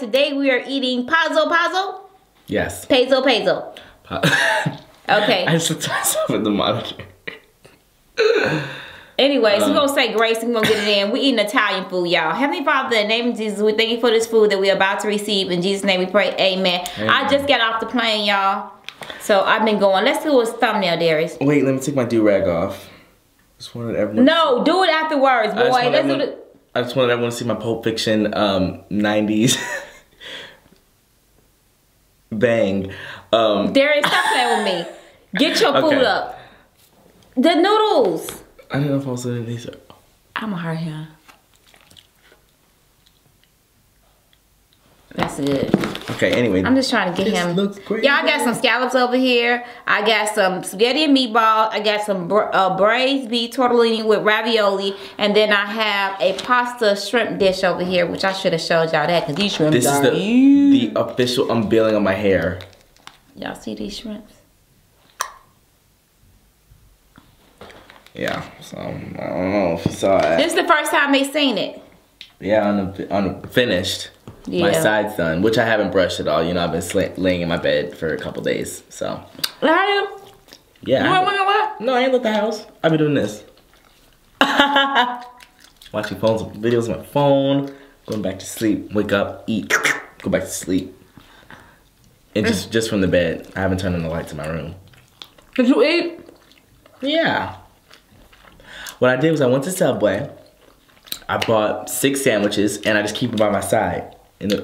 guys, today we are eating Pazzo Pazzo. Yes. Pazzo Pazzo. Okay. I just looked at myself at the monitor. Anyways, we're going to say grace and we're going to get it in. We're eating Italian food, y'all. Heavenly Father, in the name of Jesus, we thank you for this food that we're about to receive. In Jesus' name we pray, amen. I just got off the plane, y'all. So I've been going. Let's do a thumbnail, Darius. Wait, let me take my do-rag off. Just wanted everyone. No, do it afterwards, boy. I just wanted everyone to see my Pulp Fiction 90s bang. Darius, stop playing with me. Get your food up. The noodles. I don't know if I was in these. I'm a hard hand. That's good. Okay, anyway. I'm just trying to get him. Y'all got some scallops over here. I got some spaghetti and meatballs. I got some braised beef tortellini with ravioli. And then I have a pasta shrimp dish over here, which I should have showed y'all that because these shrimps are the official unveiling of my hair. Y'all see these shrimps? Yeah, so I don't know if you saw it. This is the first time they seen it. Yeah, on the finished. Yeah. My side's done, which I haven't brushed at all. You know, I've been laying in my bed for a couple days, so. Yeah. You want to what? No, I ain't left the house. I've been doing this. Watching videos on my phone, going back to sleep, wake up, eat, go back to sleep. And just from the bed. I haven't turned on the lights in my room. Did you eat? Yeah. What I did was I went to Subway, I bought 6 sandwiches, and I just keep them by my side, in the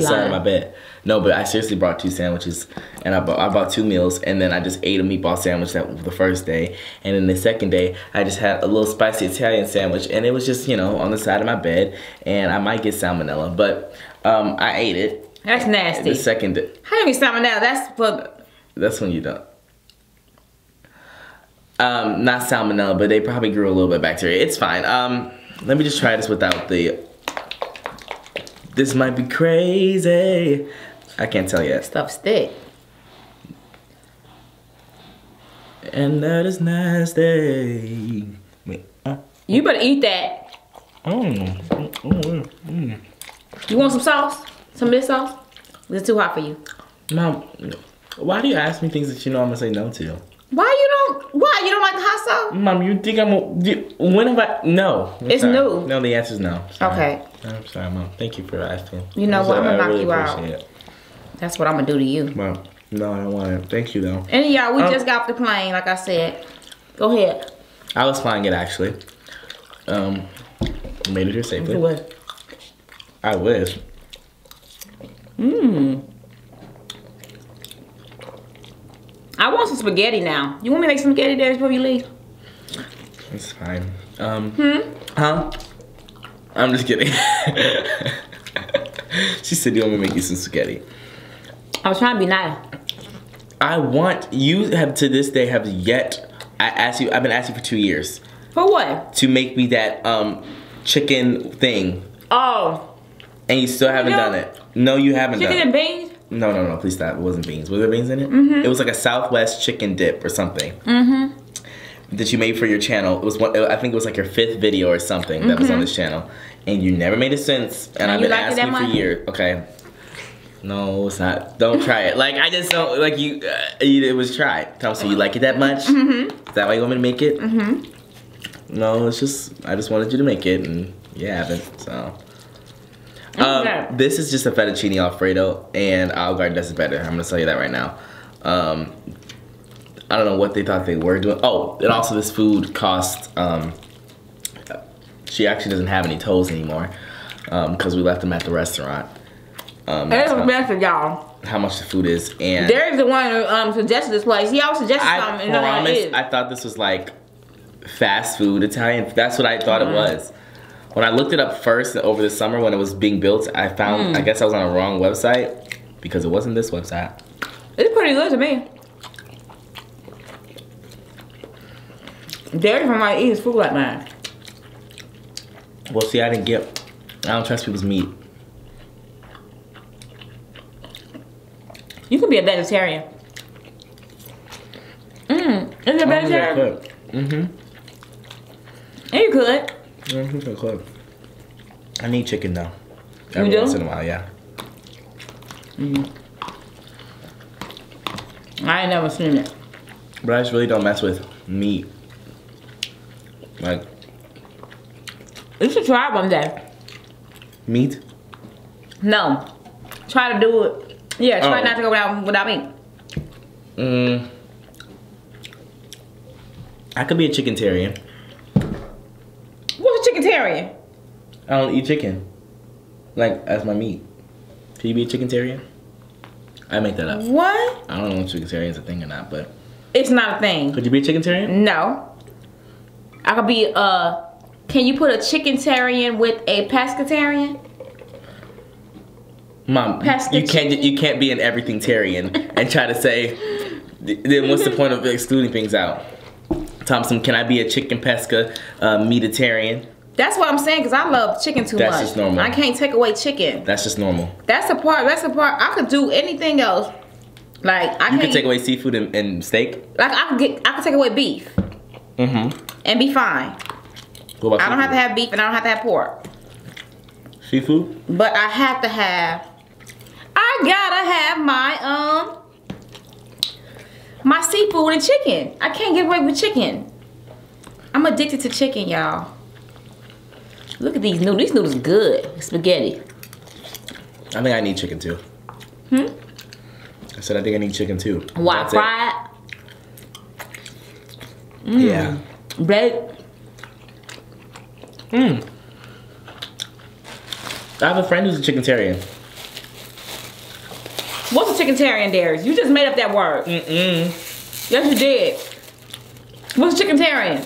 side of my bed. No, but I seriously brought 2 sandwiches, and I bought 2 meals, and then I just ate a meatball sandwich the first day, and then the second day, I just had a little spicy Italian sandwich, and it was just, you know, on the side of my bed, and I might get salmonella, but I ate it. That's nasty. The second day. How do you get salmonella? That's when you don't. Not salmonella, but they probably grew a little bit of bacteria. It's fine. Let me just try this without the... This might be crazy. I can't tell yet. Stuff's thick. And that is nasty. You better eat that. You want some sauce? Some of this sauce? Is it too hot for you? Mom, why do you ask me things that you know I'm gonna say no to? Why you don't like the hot sauce? Mom, you think no. It's new. No, the answer's no. Sorry. Okay. I'm sorry, Mom. Thank you for asking. You know what? I'm gonna knock you out. It. That's what I'm gonna do to you. Mom, no, I don't want it. Thank you though. And y'all, we just got off the plane, like I said. Go ahead. I was flying it actually. Made it here safely. I wish. Mmm. I want some spaghetti now. You want me to make some spaghetti there before you leave? It's fine. I'm just kidding. She said, you want me to make you some spaghetti? I was trying to be nice. You have to this day have yet, I've been asking you for 2 years. For what? To make me that chicken thing. Oh. And you still haven't done it. No, you haven't done it. Chicken and beans? No, please stop. It wasn't beans. Were there beans in it? Mm-hmm. It was like a Southwest chicken dip or something. Mm-hmm. That you made for your channel. It was I think it was like your 5th video or something that was on this channel. And you never made it since. And I've been asking for years. Okay. No, it's not. Don't try it. Like, I just don't, like it was tried. Tell me, so you like it that much? Mm-hmm. Is that why you want me to make it? Mm-hmm. No, it's just, I just wanted you to make it and you haven't, so. This is just a fettuccine alfredo, and Olive Garden does it better. I'm gonna tell you that right now. I don't know what they thought they were doing. Oh, and also this food cost. She actually doesn't have any toes anymore because we left them at the restaurant. It's expensive, y'all. How much the food is, and there's the one who suggested this place. He always suggested something. And promise, I thought this was like fast food Italian. That's what I thought it was. When I looked it up first over the summer when it was being built, I found, I guess I was on the wrong website because it wasn't this website. It's pretty good to me. Darius might eat his food like mine. Well, see, I don't trust people's meat. You could be a vegetarian. Is it a vegetarian? Mm-hmm. And you could. I need chicken though. Every once in a while, yeah. I ain't never seen it. But I just really don't mess with meat. Like, you should try one day. Meat? No. Try to do it. Yeah, try not to go without meat. I could be a chickentarian. What's a chickentarian? I don't eat chicken. Like, as my meat. Should you be a chickentarian? I make that up. What? I don't know if chickentarian is a thing or not, but... It's not a thing. Could you be a chickentarian? No. I could be a... Can you put a chickentarian with a pescatarian? Mom, you can't be an everything-tarian and try to say... Then what's the point of excluding things out? Thompson, can I be a chicken pesca meatitarian? That's what I'm saying, because I love chicken too much. That's just normal. I can't take away chicken. That's just normal. That's the part. That's the part. I could do anything else. Like I could take away seafood and steak. Like I could take away beef. And be fine. What about seafood? I don't have to have beef and I don't have to have pork. Seafood. But I have to have. I gotta have my my seafood and chicken. I can't get away with chicken. I'm addicted to chicken, y'all. Look at these noodles. These noodles are good. Spaghetti. I think I need chicken too. Hmm? I said I think I need chicken too. Why? Fried? Mm. Yeah. Bread? Mmm. I have a friend who's a chickentarian. What's a chickentarian, Darius? You just made up that word. Mm-mm. Yes, you did. What's a chickentarian?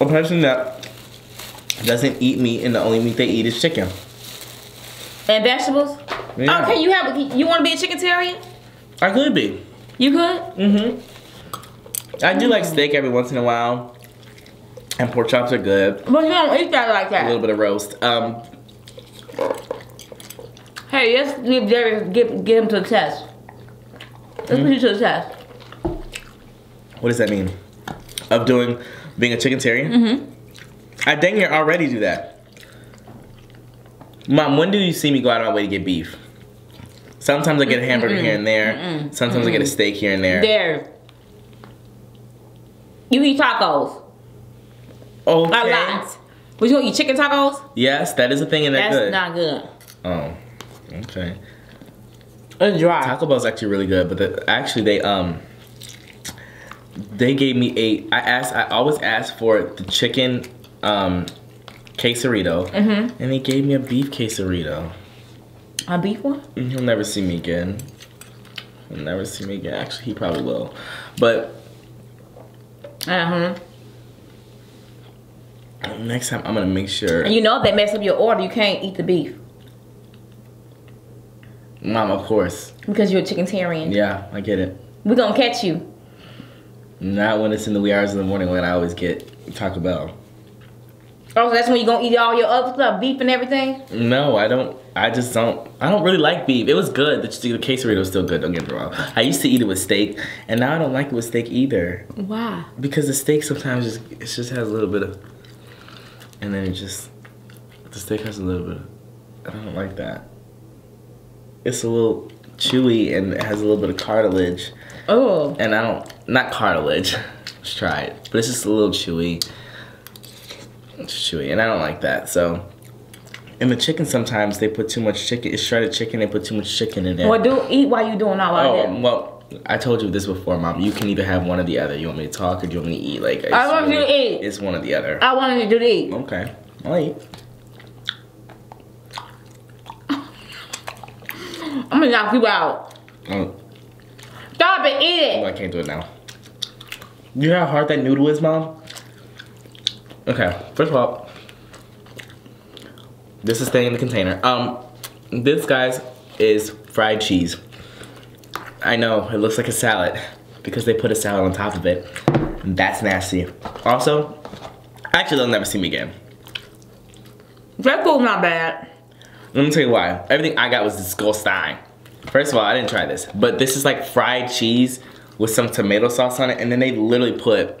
A person that doesn't eat meat and the only meat they eat is chicken. And vegetables? Yeah. Oh, you want to be a chickentarian? I could be. You could? Mm-hmm. I do like steak every once in a while. And pork chops are good. But you don't eat that like that. A little bit of roast. Hey, let's give Darius, get him to the test. Let's put you to the test. What does that mean? Of being a chickentarian? Mm-hmm. I dang near already do that. Mom, when do you see me go out of my way to get beef? Sometimes I get a hamburger here and there. Sometimes I get a steak here and there. Darius, you eat tacos. Okay. A lot. But you gonna eat chicken tacos? Yes, that is a thing and that's good. That's not good. Oh. Okay. It's dry. Taco Bell's actually really good, but they gave me I always asked for the chicken quesarito, and they gave me a beef quesarito. A beef one? He'll never see me again. He'll never see me again. Actually, he probably will, but next time I'm gonna make sure. You know if they mess up your order, you can't eat the beef. Mom, of course. Because you're a chickentarian. Yeah, I get it. We're gonna catch you. Not when it's in the wee hours of the morning when I always get Taco Bell. Oh, so that's when you're gonna eat all your other stuff, beef and everything? No, I don't. I just don't. I don't really like beef. It was good. The quesarito was still good, don't get me wrong. I used to eat it with steak, and now I don't like it with steak either. Why? Because the steak sometimes it just has a little bit of. And then the steak has a little bit of. I don't like that. It's a little chewy and it has a little bit of cartilage. Oh. And I don't, not cartilage, let's try it. But it's just a little chewy. It's chewy and I don't like that, so. And the chicken sometimes they put too much chicken, it's shredded chicken, they put too much chicken in there. Well, eat while you're doing all of that. Well, I told you this before, Mom. You can either have one or the other. You want me to talk or do you want me to eat? Like, I want you to eat. It's one or the other. I want you to eat. Okay, I'll eat. I'm gonna knock you out. Stop it, eat it. Oh, I can't do it now. You know how hard that noodle is, Mom? Okay, first of all, this is staying in the container. This, guys, is fried cheese. I know, it looks like a salad because they put a salad on top of it. And that's nasty. Also, actually, they'll never see me again. That food's not bad. Let me tell you why. Everything I got was disgusting. First of all, I didn't try this, but this is like fried cheese with some tomato sauce on it, and then they literally put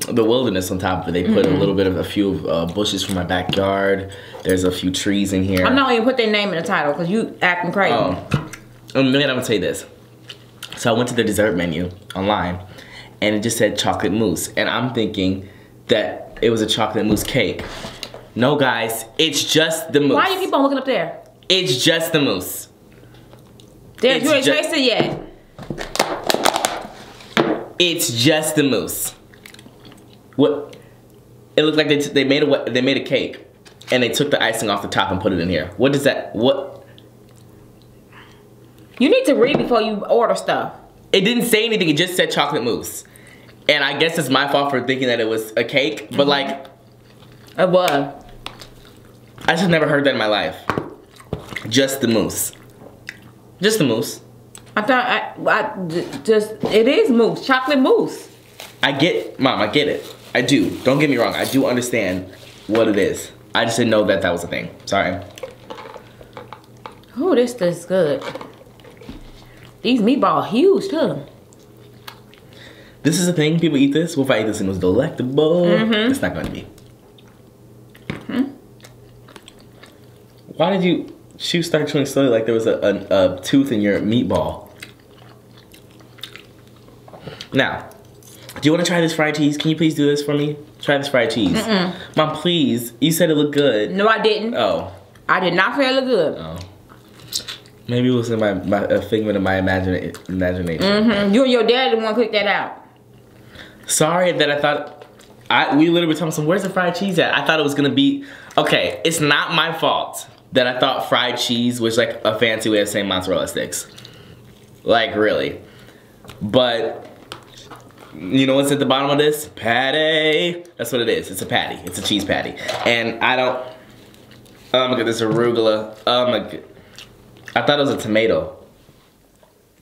the wilderness on top of it. They put a little bit of a few bushes from my backyard. There's a few trees in here. I'm not even put their name in the title because you acting crazy. And then I'm gonna tell you this. So I went to the dessert menu online, and it just said chocolate mousse, and I'm thinking that it was a chocolate mousse cake. No, guys, it's just the mousse. Why do you keep on looking up there? It's just the mousse. Dad, you ain't traced it yet. It's just the mousse. What? It looked like they made a cake, and they took the icing off the top and put it in here. What does that? What? You need to read before you order stuff. It didn't say anything. It just said chocolate mousse, and I guess it's my fault for thinking that it was a cake. But like, it was. I just never heard that in my life. Just the mousse. Just the mousse. I thought it is mousse, chocolate mousse. I get, Mom, I get it. I do. Don't get me wrong. I do understand what it is. I just didn't know that that was a thing. Sorry. Oh, this tastes good. These meatballs huge too. This is a thing. People eat this. Well, if I eat this and it was delectable, it's not going to be. Why did you? She started chewing slowly like there was a tooth in your meatball. Now, do you want to try this fried cheese? Can you please do this for me? Try this fried cheese. Mom, please. You said it looked good. No, I didn't. Oh. I did not say it looked good. Oh. Maybe it was in a figment of my imagination. You and your dad didn't want to click that out. Sorry that I thought... we literally were talking, where's the fried cheese at? I thought it was going to be... Okay, it's not my fault that I thought fried cheese was like a fancy way of saying mozzarella sticks. Like, really. But, you know what's at the bottom of this? Patty. That's what it is. It's a patty. It's a cheese patty. And I don't... Oh my god, this arugula. Oh my god. I thought it was a tomato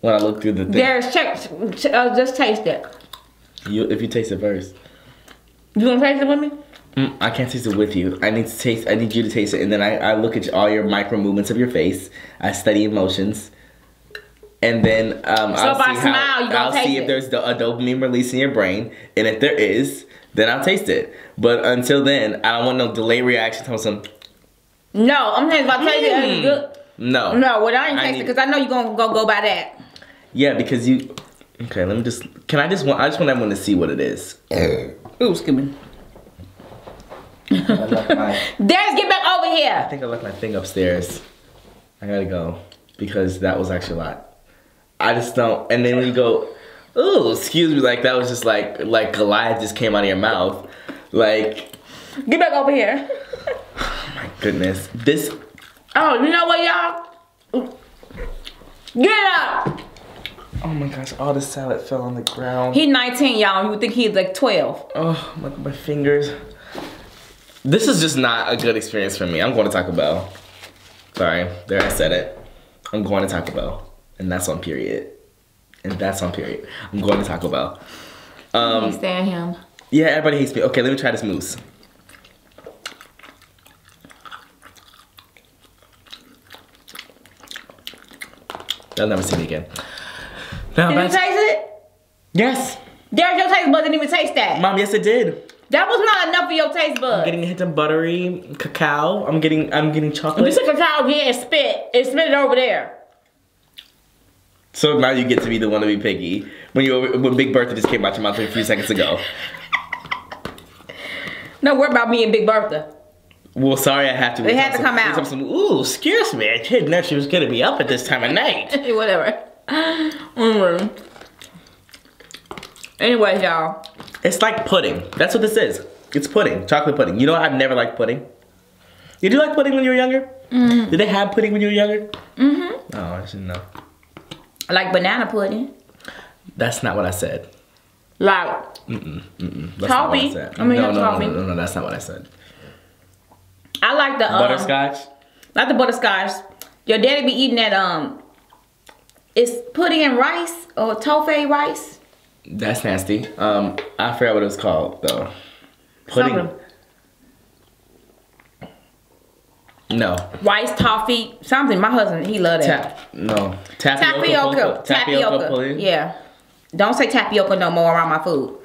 when I looked through the thing. There's just taste it. If you taste it first. You gonna taste it with me? I can't taste it with you. I need you to taste it, and then I look at all your micro movements of your face. I study emotions, and then I'll see if there's a dopamine release in your brain, and if there is, then I'll taste it. But until then, I don't want no delayed reaction from some. No, I'm saying if I taste it, it's good. No. No, well I ain't taste it because I know you're gonna go by that. Yeah, because you. Okay, let me just. Can I just want? I just want everyone to see what it is. Ooh, excuse me. Darius, get back over here. I think I left my thing upstairs. I gotta go because that was actually a lot. I just don't. And then when you go, ooh, excuse me, like that was just like Goliath just came out of your mouth. Like, get back over here. Oh my goodness, this. Oh, you know what, y'all? Get up. Oh my gosh, all the salad fell on the ground. He's 19, y'all. You would think he's like 12. Oh, look at my fingers. This is just not a good experience for me. I'm going to Taco Bell. Sorry, there I said it. I'm going to Taco Bell, and that's on period. And that's on period. I'm going to Taco Bell. I stand him. Yeah, everybody hates me. Okay, let me try this mousse. They'll never see me again. Now, did you taste it? Yes. There's your taste buds didn't even taste that. Mom, yes it did. That was not enough for your taste buds. I'm getting a hint of buttery cacao. I'm getting chocolate. You said cacao again and spit. And spit it over there. So now you get to be the one to be piggy. When Big Bertha just came out your mouth a few seconds ago. No, worry about me and Big Bertha. Well, sorry I have to. They had to come out. Ooh, excuse me. I didn't know she was going to be up at this time of night. Whatever. Anyways, y'all. It's like pudding. That's what this is. It's pudding. Chocolate pudding. You know I've never liked pudding. Did you like pudding when you were younger? Did they have pudding when you were younger? Oh, I shouldn't know. Like banana pudding. That's not what I said. Like. That's not what I said. I mean, no, that's not what I said. I like the butterscotch. Like the butterscotch. Your daddy be eating that it's pudding and rice or toffee rice. That's nasty. I forgot what it was called though. Pudding. Something. No. Rice toffee something. My husband he loved it. No. Tapioca. Tapioca pudding. Yeah. Don't say tapioca no more around my food.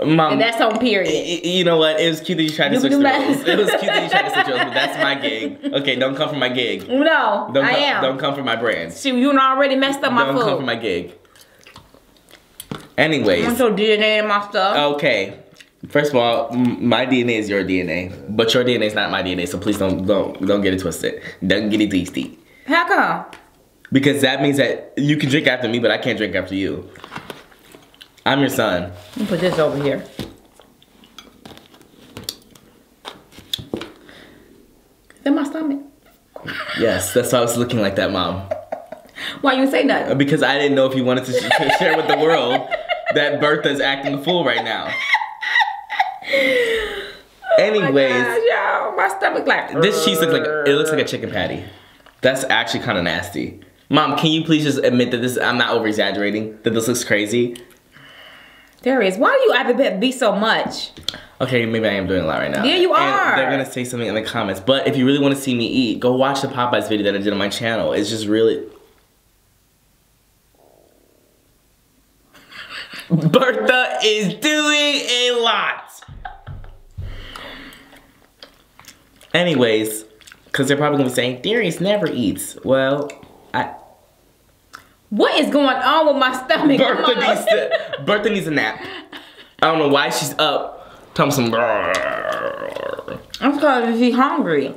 And that's on period. You know what? It was cute that you tried to switch the roles. It was cute that you tried to switch roles, but that's my gig. Okay, don't come for my gig. No, I am. Don't come for my brand. Shoot, you already messed up my food. Don't come for my gig. Anyways. I'm so DNA in my stuff. Okay. First of all, my DNA is your DNA, but your DNA is not my DNA, so please don't get it twisted. Don't get it twisted. How come? Because that means that you can drink after me, but I can't drink after you. I'm your son. Let me put this over here. Is that my stomach? Yes, that's why I was looking like that, Mom. Why you say nothing? Because I didn't know if you wanted to share with the world that Bertha's acting a fool right now. Anyways, oh my stomach like this cheese looks like it looks like a chicken patty. That's actually kind of nasty. Mom, can you please just admit that this? I'm not over exaggerating. That this looks crazy. Darius, why do you have be so much? Okay, maybe I am doing a lot right now. Yeah, you are. And they're gonna say something in the comments. But if you really want to see me eat, go watch the Popeyes video that I did on my channel. It's just really. Bertha is doing a lot. Anyways, because they're probably going to be saying, Darius never eats. Well, what is going on with my stomach? Bertha needs a nap. I don't know why she's up. I'm because she's hungry.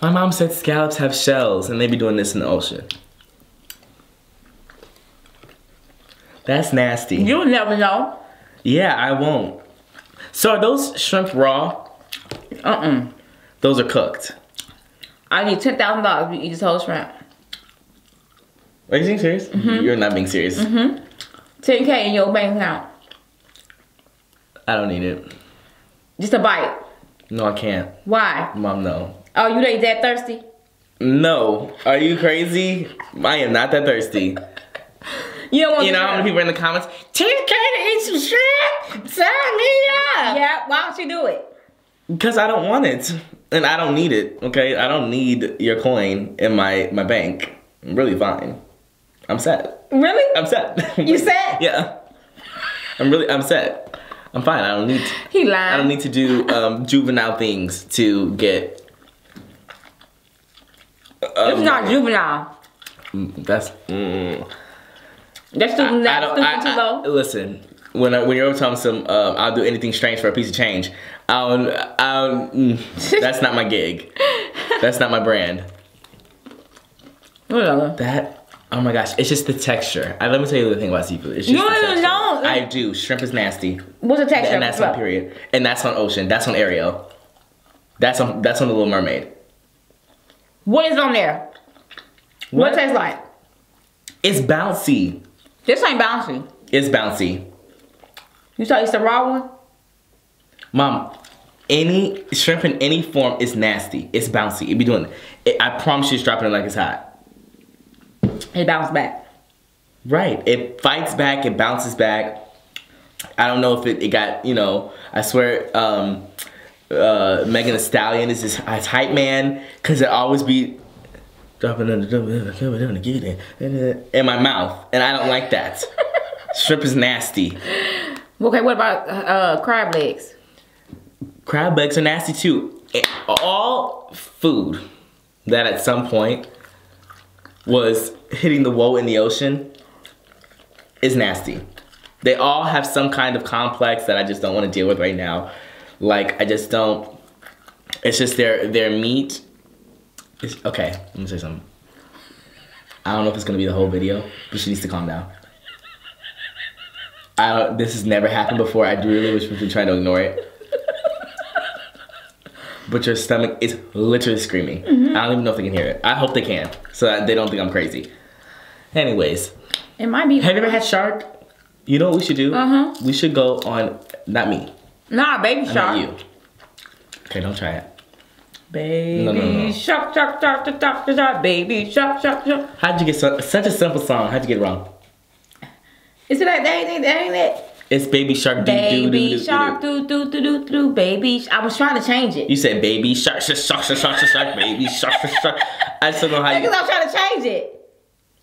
My mom said scallops have shells, and they be doing this in the ocean. That's nasty. You'll never know. Yeah, I won't. So are those shrimp raw? Uh-uh. Those are cooked. I need $10,000 if you eat this whole shrimp. Are you being serious? Mm-hmm. You're not being serious. Mm-hmm. $10K in your bank account. I don't need it. Just a bite. No, I can't. Why? Mom, no. Oh, you ain't that thirsty? No. Are you crazy? I am not that thirsty. You don't want. You know how many people in the comments? $10K to eat some shrimp? Sign me up. Yeah. Why don't you do it? Because I don't want it, and I don't need it, okay? I don't need your coin in my bank. I'm really fine. I'm sad. Really? I'm sad. You sad? Yeah. I'm sad. I'm fine. I don't need to. He lied. I don't need to do juvenile things to get... it's not juvenile. That's... that's too, too low. Listen. When you're over telling some, I'll do anything strange for a piece of change. That's not my gig. That's not my brand. Whatever. That, oh my gosh, it's just the texture. Let me tell you the thing about seafood. It's just the texture. No. I do. Shrimp is nasty. What's the texture? And that's on period. And that's on ocean. That's on Ariel. That's on The Little Mermaid. What is on there? What tastes like? It's bouncy. This ain't bouncy. It's bouncy. You thought it's the raw one? Mom, any shrimp in any form is nasty. It's bouncy. It be doing it. I promise you it's dropping it like it's hot. It bounces back. Right. It fights back. It bounces back. I don't know if it got, you know, I swear Megan Thee Stallion is this hype man because it always be dropping in my mouth. And I don't like that. Shrimp is nasty. Okay, what about crab legs? Crab legs are nasty too. All food that at some point was hitting the woe in the ocean is nasty. They all have some kind of complex that I just don't want to deal with right now. Like, I just don't, it's just their meat. It's, okay, let me say something. I don't know if it's going to be the whole video, but she needs to calm down. This has never happened before. I do really wish we could try to ignore it. But your stomach is literally screaming. Mm-hmm. I don't even know if they can hear it. I hope they can, so that they don't think I'm crazy. Anyways. It might be. Have you ever had shark? You know what we should do? Uh-huh. We should go on, not me. Nah, baby shark. Not you. Okay, don't try it. Baby no. Shark, shark, shark, shark, shark, shark, baby shark, shark, shark. How'd you get such a simple song? How'd you get it wrong? Is it like that? It's baby shark do do do do do do baby. I was trying to change it. You said baby shark shark baby shark shark. I just don't know how you. Because I'm trying to change it.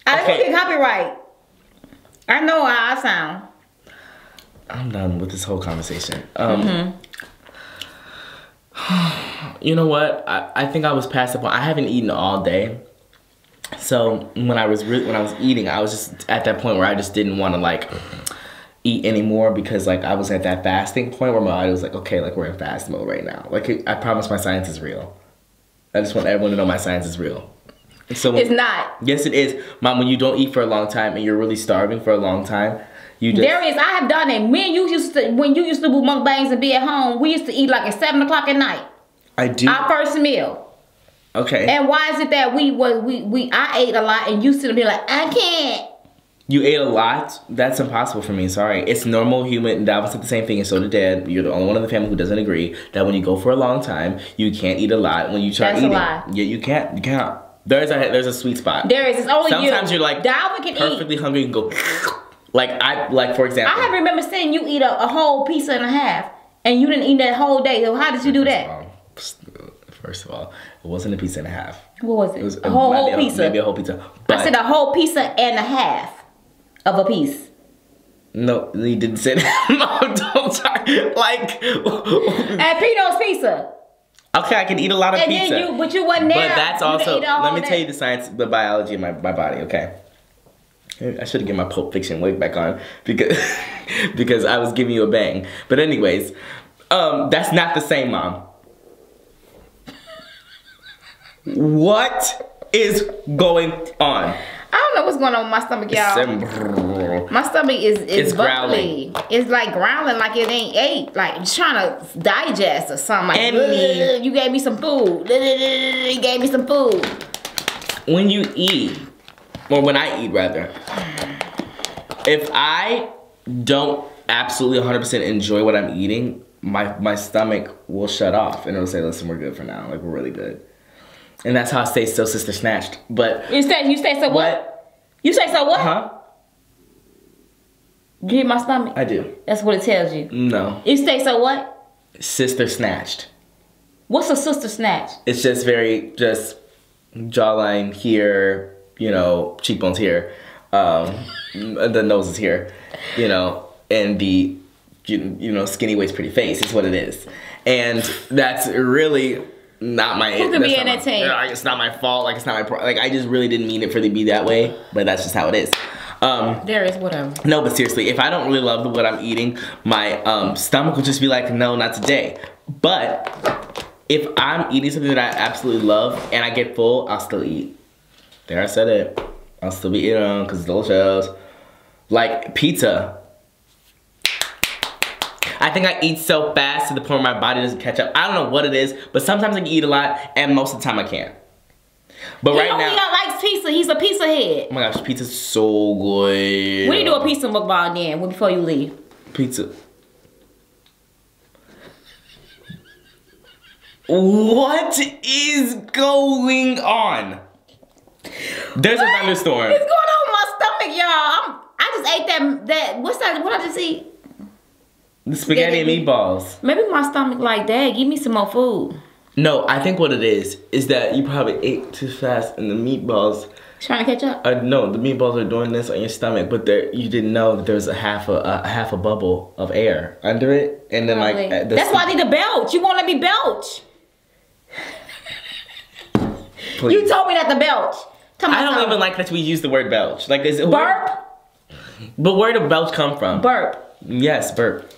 I don't get copyright. I know how I sound. I'm done with this whole conversation. You know what? I think I was past the point. I haven't eaten all day. So when I was eating, I was just at that point where I just didn't want to like eat anymore, because like I was at that fasting point where my body was like, okay, like we're in fast mode right now. Like I promise my science is real. I just want everyone to know my science is real. So when, it's not. Yes, it is. Mom, when you don't eat for a long time and you're really starving for a long time, you just... Darius, I have done it. Me and you used to, when you used to do mukbangs and be at home, we used to eat like at 7 o'clock at night. I do. Our first meal. Okay. And why is it that I ate a lot and you still be like, I can't. You ate a lot? That's impossible for me. Sorry. It's normal human. Dalvin said the same thing, and so did Dad. You're the only one in the family who doesn't agree that when you go for a long time, you can't eat a lot. When you try eating, that's a lie. Yeah, you can't. You can't. There's a sweet spot. There is. It's only you. Sometimes you're like Dalvin can perfectly eat. Hungry and go like for example. I remember seeing you eat a whole pizza and a half, and you didn't eat that whole day. So how did you do that? First of all, it wasn't a pizza and a half. What was it? It was a whole pizza. Maybe a whole pizza. But I said a whole pizza and a half. Of a piece. No, he didn't say that. Mom, don't talk. Like. At Pino's Pizza. Okay, I can eat a lot of pizza. Then but you wasn't there. But that's also, let me tell you the science, the biology of my body, okay? I should have given my Pulp Fiction wig back on because I was giving you a bang. But anyways, that's not the same, Mom. What is going on? I don't know what's going on with my stomach, y'all. My stomach is growling. It's like growling like it ain't ate. Like it's trying to digest or something. Like, and you gave me some food. You gave me some food. When you eat, or when I eat rather, if I don't absolutely 100% enjoy what I'm eating, my stomach will shut off and it'll say, listen, we're good for now. Like we're really good. And that's how I stay so sister snatched. But you say so what? You say so what? Huh? You hit my stomach? I do. That's what it tells you. No. You say so what? Sister snatched. What's a sister snatch? It's just just jawline here, you know, cheekbones here, the nose is here, you know, and the skinny waist, pretty face is what it is, and that's really. Not my. Who could be entertained? It's not my fault. Like it's not my problem. Like I just really didn't mean it for it to be that way. But that's just how it is. There is whatever. No, but seriously, if I don't really love what I'm eating, my stomach will just be like, no, not today. But if I'm eating something that I absolutely love and I get full, I'll still eat. There, I said it. I'll still be eating because it's delicious. Like pizza. I think I eat so fast to the point where my body doesn't catch up. I don't know what it is, but sometimes I can eat a lot, and most of the time I can't. But right now, he don't like pizza. He's a pizza head. Oh my gosh, pizza's so good. We need to do a pizza mukbang then before you leave. Pizza. What is going on? There's a thunderstorm. What's going on with my stomach, y'all? I just ate that. What's that? What I just eat? The spaghetti and meatballs. Maybe my stomach like, Dad, give me some more food. No, I think what it is that you probably ate too fast and the meatballs. Trying to catch up? No, the meatballs are doing this on your stomach, but you didn't know that there was a half a bubble of air under it. And then probably. Like... that's why I need to belch. You won't let me belch. You told me not to belch. I don't even like that we use the word belch. Like, is it... Burp? But where did belch come from? Burp. Yes, burp.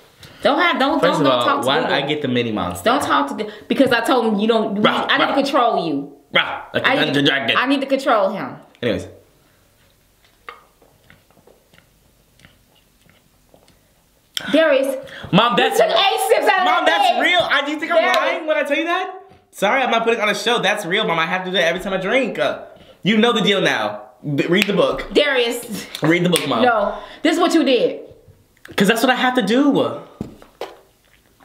First of all, why did I get the mini monster? Don't talk to because I told him you don't. I need to control you. I need to control him. Anyways, Darius, Mom, that's you took 8 sips out of Mom, that's head. Real. Do you think Darius. I'm lying when I tell you that? Sorry, I'm not putting on a show. That's real, Mom. I have to do that every time I drink. You know the deal now. Read the book, Darius. Read the book, Mom. No, this is what you did. Cause that's what I have to do.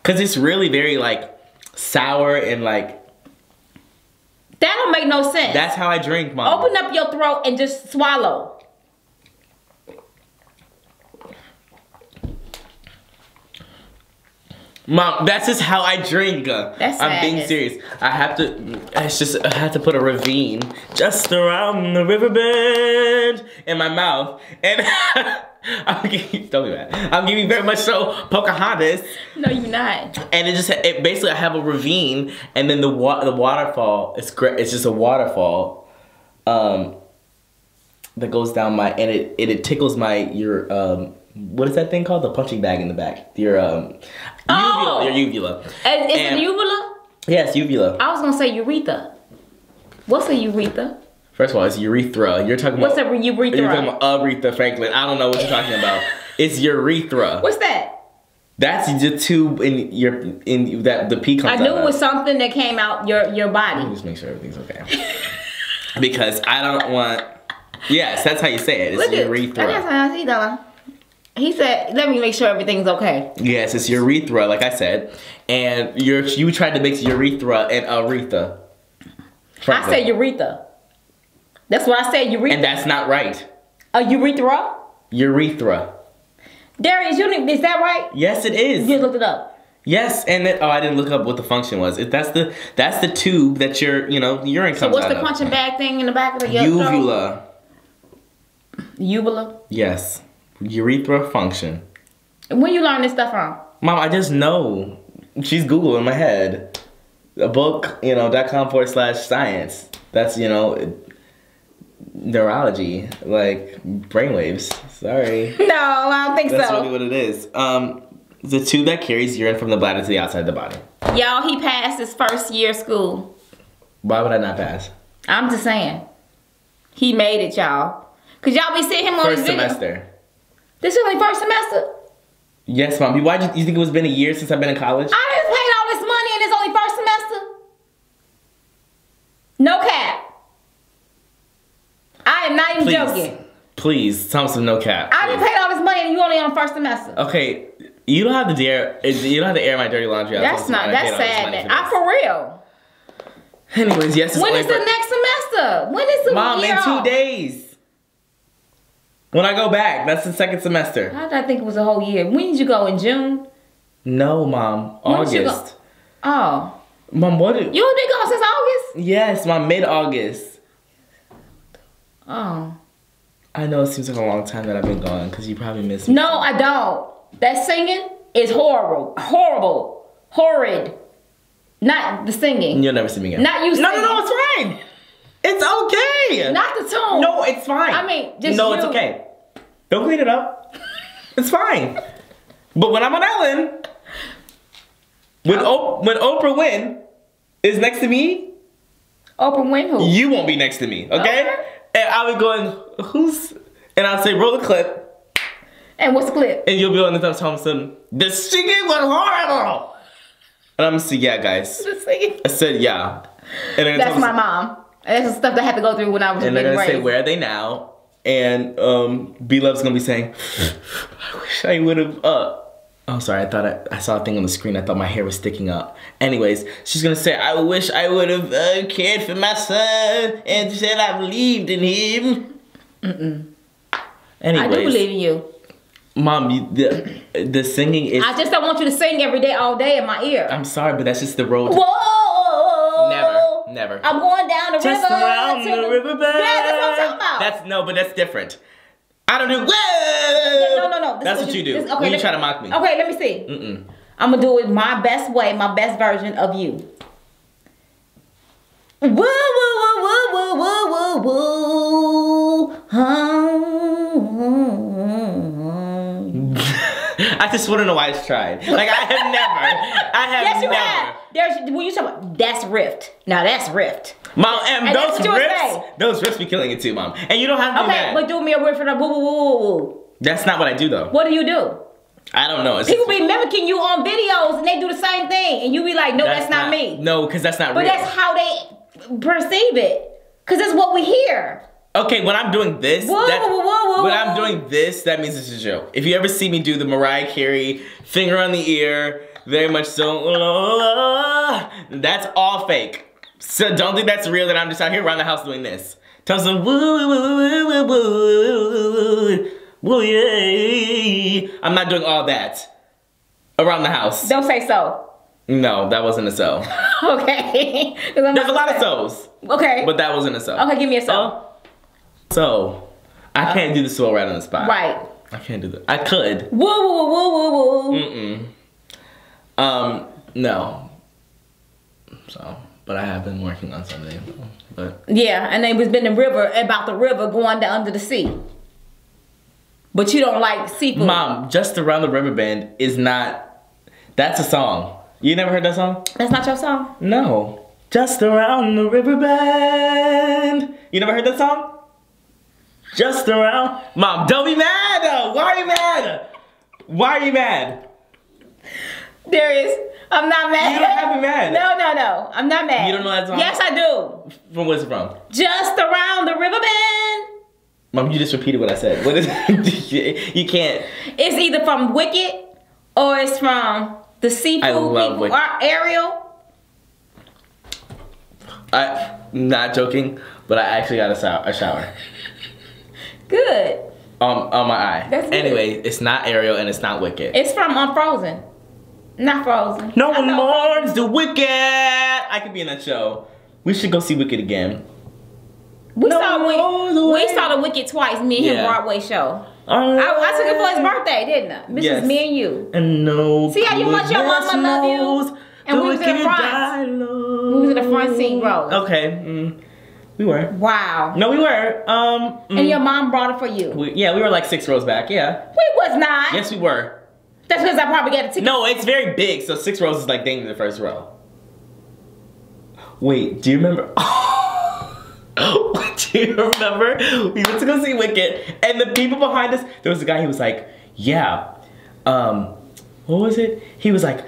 Cause it's really very like sour and like. That don't make no sense. That's how I drink, Mom. Open up your throat and just swallow. Mom, that's just how I drink. That's I'm being serious. I have to put a ravine just around the riverbed in my mouth, and don't do that. I'm giving very much so Pocahontas. No, you're not. And it basically I have a ravine, and then the waterfall. It's just a waterfall, that goes down my and it tickles your. What is that thing called? The punching bag in the back. Your uvula. Is it a uvula? Yes, uvula. I was gonna say urethra. What's a urethra? First of all, it's urethra. You're talking about. What's a urethra? You're talking about Aretha Franklin. I don't know what you're talking about. It's urethra. What's that? That's the tube in your the pee comes out. I knew it was something that came out your body. Let me just make sure everything's okay. Because I don't want. Yes, that's how you say it. It's urethra. That's how I see that. He said, let me make sure everything's okay. Yes, it's urethra, like I said. And you tried to mix urethra and Aretha Franklin. I said urethra. That's what I said, urethra. And that's not right. A urethra? Urethra. Darius, is that right? Yes, it is. You looked it up. Yes, and then, I didn't look up what the function was. That's the tube that urine comes out of. So what's the punching bag thing in the back of the uvula? Uvula? Yes. Urethra function. When you learn this stuff from? Mom, I just know. She's Google in my head. A book, .com/science. That's, neurology. Like, brainwaves. Sorry. No, I don't think so. That's really what it is. The tube that carries urine from the bladder to the outside of the body. Y'all, he passed his first year of school. Why would I not pass? I'm just saying. He made it, y'all. Because y'all be seeing him on his video. First semester. This is only first semester. Yes, Mom. Why do you think it was been a year since I've been in college? I just paid all this money and it's only first semester. No cap. I am not even joking. Please, tell me some no cap. I just paid all this money and you only on first semester. Okay, you don't have to air my dirty laundry out. That's sad. I'm for real. Anyways, yes. When is the next semester? When is the Mom, in 2 days. When I go back, that's the second semester. How did I think it was a whole year? When did you go? In June? No, Mom. August. Oh. Mom, what? You been gone since August? Yes, Mom. Mid-August. Oh. I know it seems like a long time that I've been gone because you probably miss me. No, I don't. That singing is horrible. Horrible. Horrid. Not the singing. You'll never see me again. Not you singing. No, it's fine. It's okay. Not the tune. No, it's fine. I mean, just no, it's okay. Don't clean it up. It's fine. But when I'm on Ellen, when Oprah Wynn is next to me, Oprah Wynn who? You won't be next to me, okay? And I'll be going, who's? And I'll say, roll the clip. And what's the clip? And you'll be on the top Thompson. The singing was horrible. And I'm gonna say, yeah, guys. The singing. I said, yeah. And that's my mom. And that's the stuff that I had to go through when I was in the raised. And they're going to say, where are they now? And B-Love's going to be saying, I wish I would have, I'm sorry, I thought I saw a thing on the screen. I thought my hair was sticking up. Anyways, she's going to say, I wish I would have cared for my son and said I believed in him. Anyways. I do believe in you. Mom, the singing is... I just don't want you to sing every day, all day in my ear. I'm sorry, but that's just the road. Whoa! Never. I'm going down the river. Just around the riverbed. Yeah, that's what I'm talking about. That's, no, but that's different. I don't do. Whoa. No. That's what you do. This, okay, when you try to mock me. Okay, let me see. I'm going to do it my best way, my best version of you. Woo, woo, woo, woo, woo, woo, woo, woo. I just want to know why it's tried. Like, I have never. I have yes, you never. Have. There's, when you talk about, that's rift. Now that's rift. Mom, and those riffs be killing it too, Mom. And you don't have to do that. Okay, but do me a riff for the boo boo boo boo. That's not what I do though. What do you do? I don't know. It's people be mimicking you on videos and they do the same thing. And you be like, no, that's not me. No, because that's not real. But that's how they perceive it. Because that's what we hear. Okay, when I'm doing this, that means it's a joke. If you ever see me do the Mariah Carey finger on the ear, very much so, that's all fake. So don't think that's real that I'm just out here around the house doing this. Tell some woo, woo, woo, woo, woo, woo, woo, woo, yeah. I'm not doing all that. Around the house. Don't say so. No, that wasn't a so. Okay. There's a lot of so's. Okay. But that wasn't a so. Okay, give me a so. So, I can't do the so right on the spot. Right. I can't do that. I could. Woo, woo, woo, woo, woo. Mm-mm. No. So, but I have been working on something. But. Yeah, and they was been in the river, about the river going down under the sea. But you don't like seafood. Mom, Just Around the River Bend is not, that's a song. You never heard that song? That's not your song? No. Just around the river bend. You never heard that song? Just around. Mom, don't be mad though. Why are you mad? Why are you mad? Darius, I'm not mad. You don't have to be mad. No, no, no. I'm not mad. You don't know that song? Yes, I do. From where's it from? Just around the river bend. Mom, you just repeated what I said. What is it? You can't. It's either from Wicked or it's from the seafood people. Or Ariel. I'm not joking, but I actually got a shower. Good. On my eye. That's good. Anyway, it's not Ariel and it's not Wicked. It's from Frozen. Not Frozen. No one mourns the wicked. I could be in that show. We should go see Wicked again. We saw the Wicked twice, me and him Broadway show. I took it for his birthday, didn't I? This is me and you. And no. See how you much your mama love you? And we was in the front. We was in the front scene row. Okay. We were. Wow. No, we were. And your mom brought it for you. We were like 6 rows back, yeah. We was not. Yes, we were. That's because I probably got a ticket. No, it's very big, so 6 rows is like dang the first row. Wait, do you remember? Do you remember? We went to go see Wicked, and the people behind us, there was a guy who was like, yeah, what was it? He was like,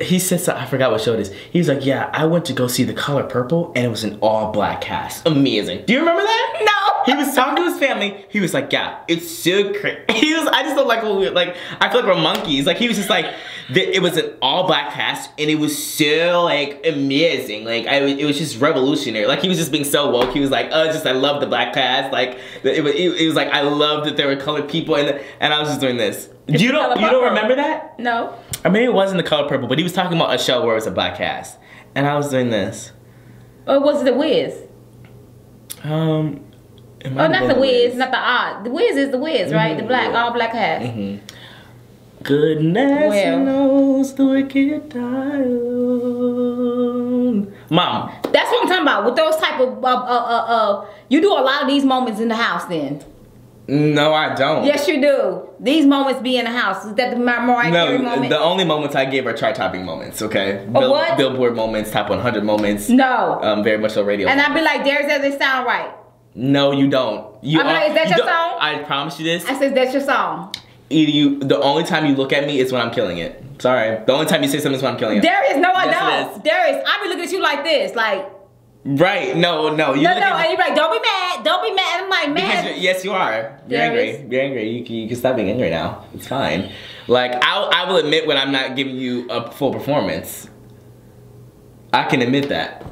he said, so, I forgot what show it is. He was like, yeah, I went to go see The Color Purple, and it was an all-black cast. Amazing. Do you remember that? No. He was talking to his family. He was like, yeah, it's so crazy. He was, I just don't like what we, like, I feel like we're monkeys. Like, he was just like, it was an all-black cast, and it was so, like, amazing. Like, it was just revolutionary. Like, he was just being so woke. He was like, oh, I love the black cast. Like, it was like, I love that there were colored people, and I was just doing this. You don't remember that? No. Or maybe it wasn't The Color Purple, but he was talking about a show where it was a black cast. And I was doing this. Or was it The Wiz? Oh, not The Wiz, not The Odd. The Wiz is The Wiz, right? The black, all black cast. Goodness knows the wicked die alone. Mom. That's what I'm talking about. With those type of, you do a lot of these moments in the house then. No, I don't. Yes, you do. These moments be in the house. Is that the Mariah Carey moment? The only moments I gave are chart-topping moments, okay? What? Billboard moments, top 100 moments. No. Very much on radio. And I'd be like, Darius doesn't sound right. No, you don't. I'm like, is that your song? I promise you this. I said, that's your song. The only time you look at me is when I'm killing it. Sorry. The only time you say something is when I'm killing it. Darius, no, I don't. Darius, I be looking at you like this, like... Right, and you're like, don't be mad, I'm like, mad. Because yes, you are. You're angry, you can stop being angry now, it's fine. Like, I will admit when I'm not giving you a full performance. I can admit that.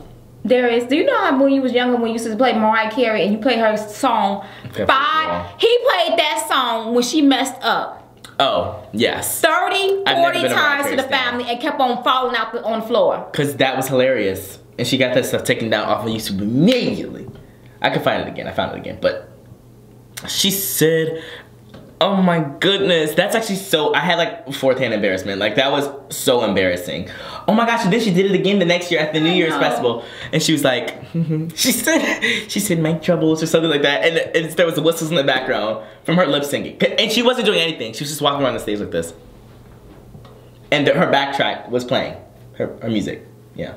Darius, do you know how when you was younger, when you used to play Mariah Carey and you played her song, he played that song when she messed up. Oh, yes. 30, 40 times to the family and kept on falling out on the floor. Because that was hilarious. And she got that stuff taken down off of YouTube immediately. I could find it again. I found it again. But she said, oh my goodness. That's actually so, I had like fourth-hand embarrassment. Like that was so embarrassing. Oh my gosh, and then she did it again the next year at the New Year's Festival. And she was like, she said my troubles or something like that. And there was the whistles in the background from her lip syncing. And she wasn't doing anything. She was just walking around the stage like this. And her backtrack was playing, her music, yeah.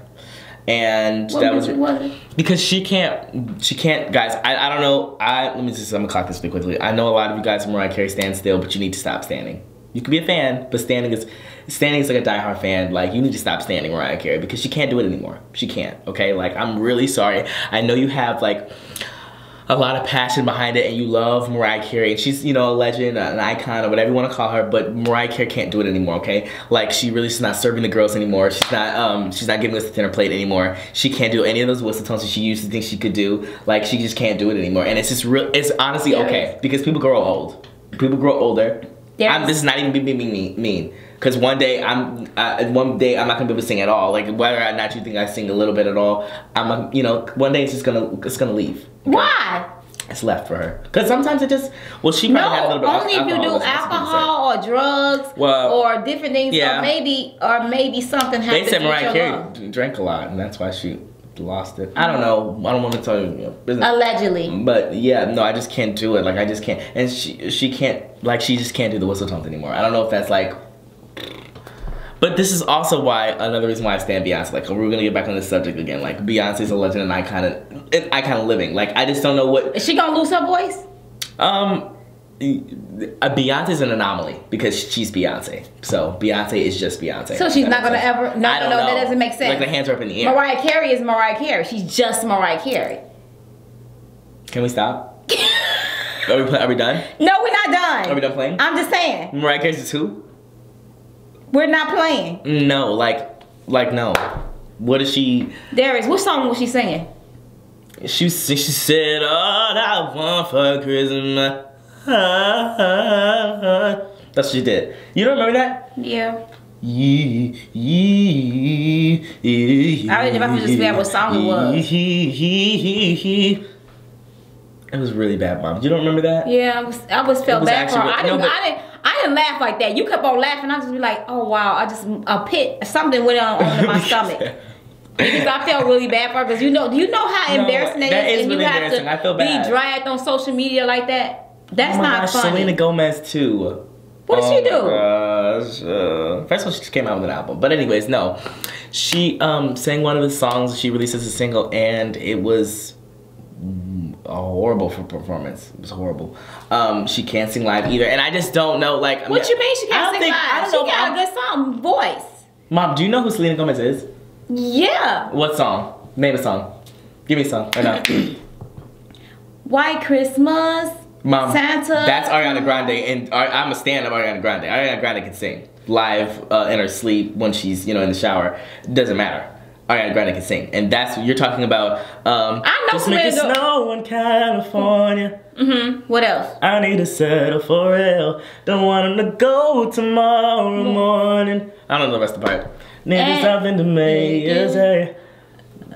And that was because she can't guys, I don't know, let me just, I'm gonna clock this pretty quickly. I know a lot of you guys from Mariah Carey stand still, but you need to stop standing. You can be a fan, but standing is like a diehard fan. Like you need to stop standing Mariah Carey because she can't do it anymore. She can't, okay? Like I'm really sorry. I know you have like a lot of passion behind it and you love Mariah Carey and she's, you know, a legend, an icon or whatever you want to call her, but Mariah Carey can't do it anymore, okay? Like she really is not serving the girls anymore. She's not giving us the dinner plate anymore. She can't do any of those whistle tones that she used to think she could do. Like she just can't do it anymore. And it's just real, it's honestly okay because people grow old. People grow older. This is not even being mean. because one day I'm not gonna be able to sing at all. Like whether or not you think I sing a little bit at all, you know, one day it's gonna leave. Okay? Why? It's left for her. Because sometimes it just, well, she probably had a little bit of alcohol. Only if you do alcohol or drugs or different things. Yeah. Or maybe something happened. They said Mariah Carey drank a lot, and that's why she lost it. I don't know. I don't want to tell you, business. Allegedly. But yeah, no, I just can't do it. Like I just can't. And she can't, like she just can't do the whistle tones anymore. I don't know if that's like. But this is also why, another reason why I stand Beyonce. Like, we're gonna get back on this subject again. Like, Beyonce's a legend and icon of living. Like, I just don't know what. Is she gonna lose her voice? Beyonce's an anomaly because she's Beyonce. So Beyonce is just Beyonce. So she's not gonna ever. No, that doesn't make sense. Like the hands are up in the air. Mariah Carey is Mariah Carey. She's just Mariah Carey. Can we stop? Are we done? No, we're not done. Are we done playing? I'm just saying. Mariah Carey's just who? We're not playing. No, like no. What is she? Darius, what song was she singing? She said, "All I want for Christmas." That's what she did. You don't remember that? Yeah. I don't know if I could just figure out what song it was. It was really bad, Mom. You don't remember that? Yeah, I was felt bad for her. I didn't laugh like that. You kept on laughing. I just be like, oh wow, something went on in my stomach. Because I felt really bad for her. Because you know how embarrassing that is. And you have to be dragged on social media like that. That's not funny. Selena Gomez too. What did she do? First of all, she just came out with an album. But anyways, no, she sang one of the songs she released as a single, and it was a horrible performance. It was horrible. She can't sing live either, and I just don't know. Like, what you mean she can't sing live? I don't know. She got a good song, voice. Mom, do you know who Selena Gomez is? Yeah. What song? Name a song. Give me a song. Or not. White Christmas. Mom, Santa. That's Ariana Grande, and I'm a stan of Ariana Grande. Ariana Grande can sing live in her sleep when she's in the shower. It doesn't matter. Ariana Grande can sing, and that's what you're talking about. I know. Just make it snow in California. Mm-hmm. What else? I need to settle for real. Don't want them to go tomorrow morning. I don't know the rest of the part. Need something to make you say.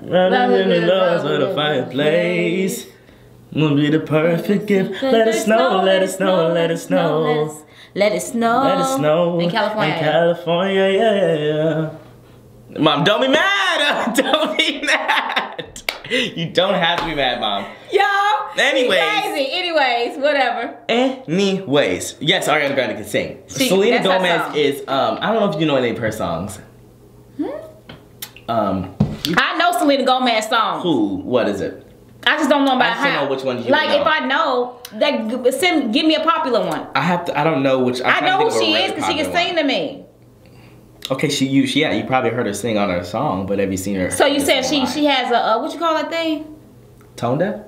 Rather than the loves for the fireplace. Won't be the perfect gift. Let it snow. Let it snow. Let it snow. Let it snow. Let it snow in California. In California, yeah. Mom, don't be mad! Don't be mad! You don't have to be mad, Mom. Y'all, anyways, whatever. Anyways, yes, Ariana Grande can sing. Selena Gomez is, I don't know if you know any of her songs. Hmm? I know Selena Gomez songs. Who? What is it? I just don't know about her. I don't know which one you like. Know. If I know, like, give me a popular one. I don't know which. I know who she is because she can sing to me. Okay, you probably heard her sing on her song, but have you seen her? So you said she has a what you call that thing? Tone deaf?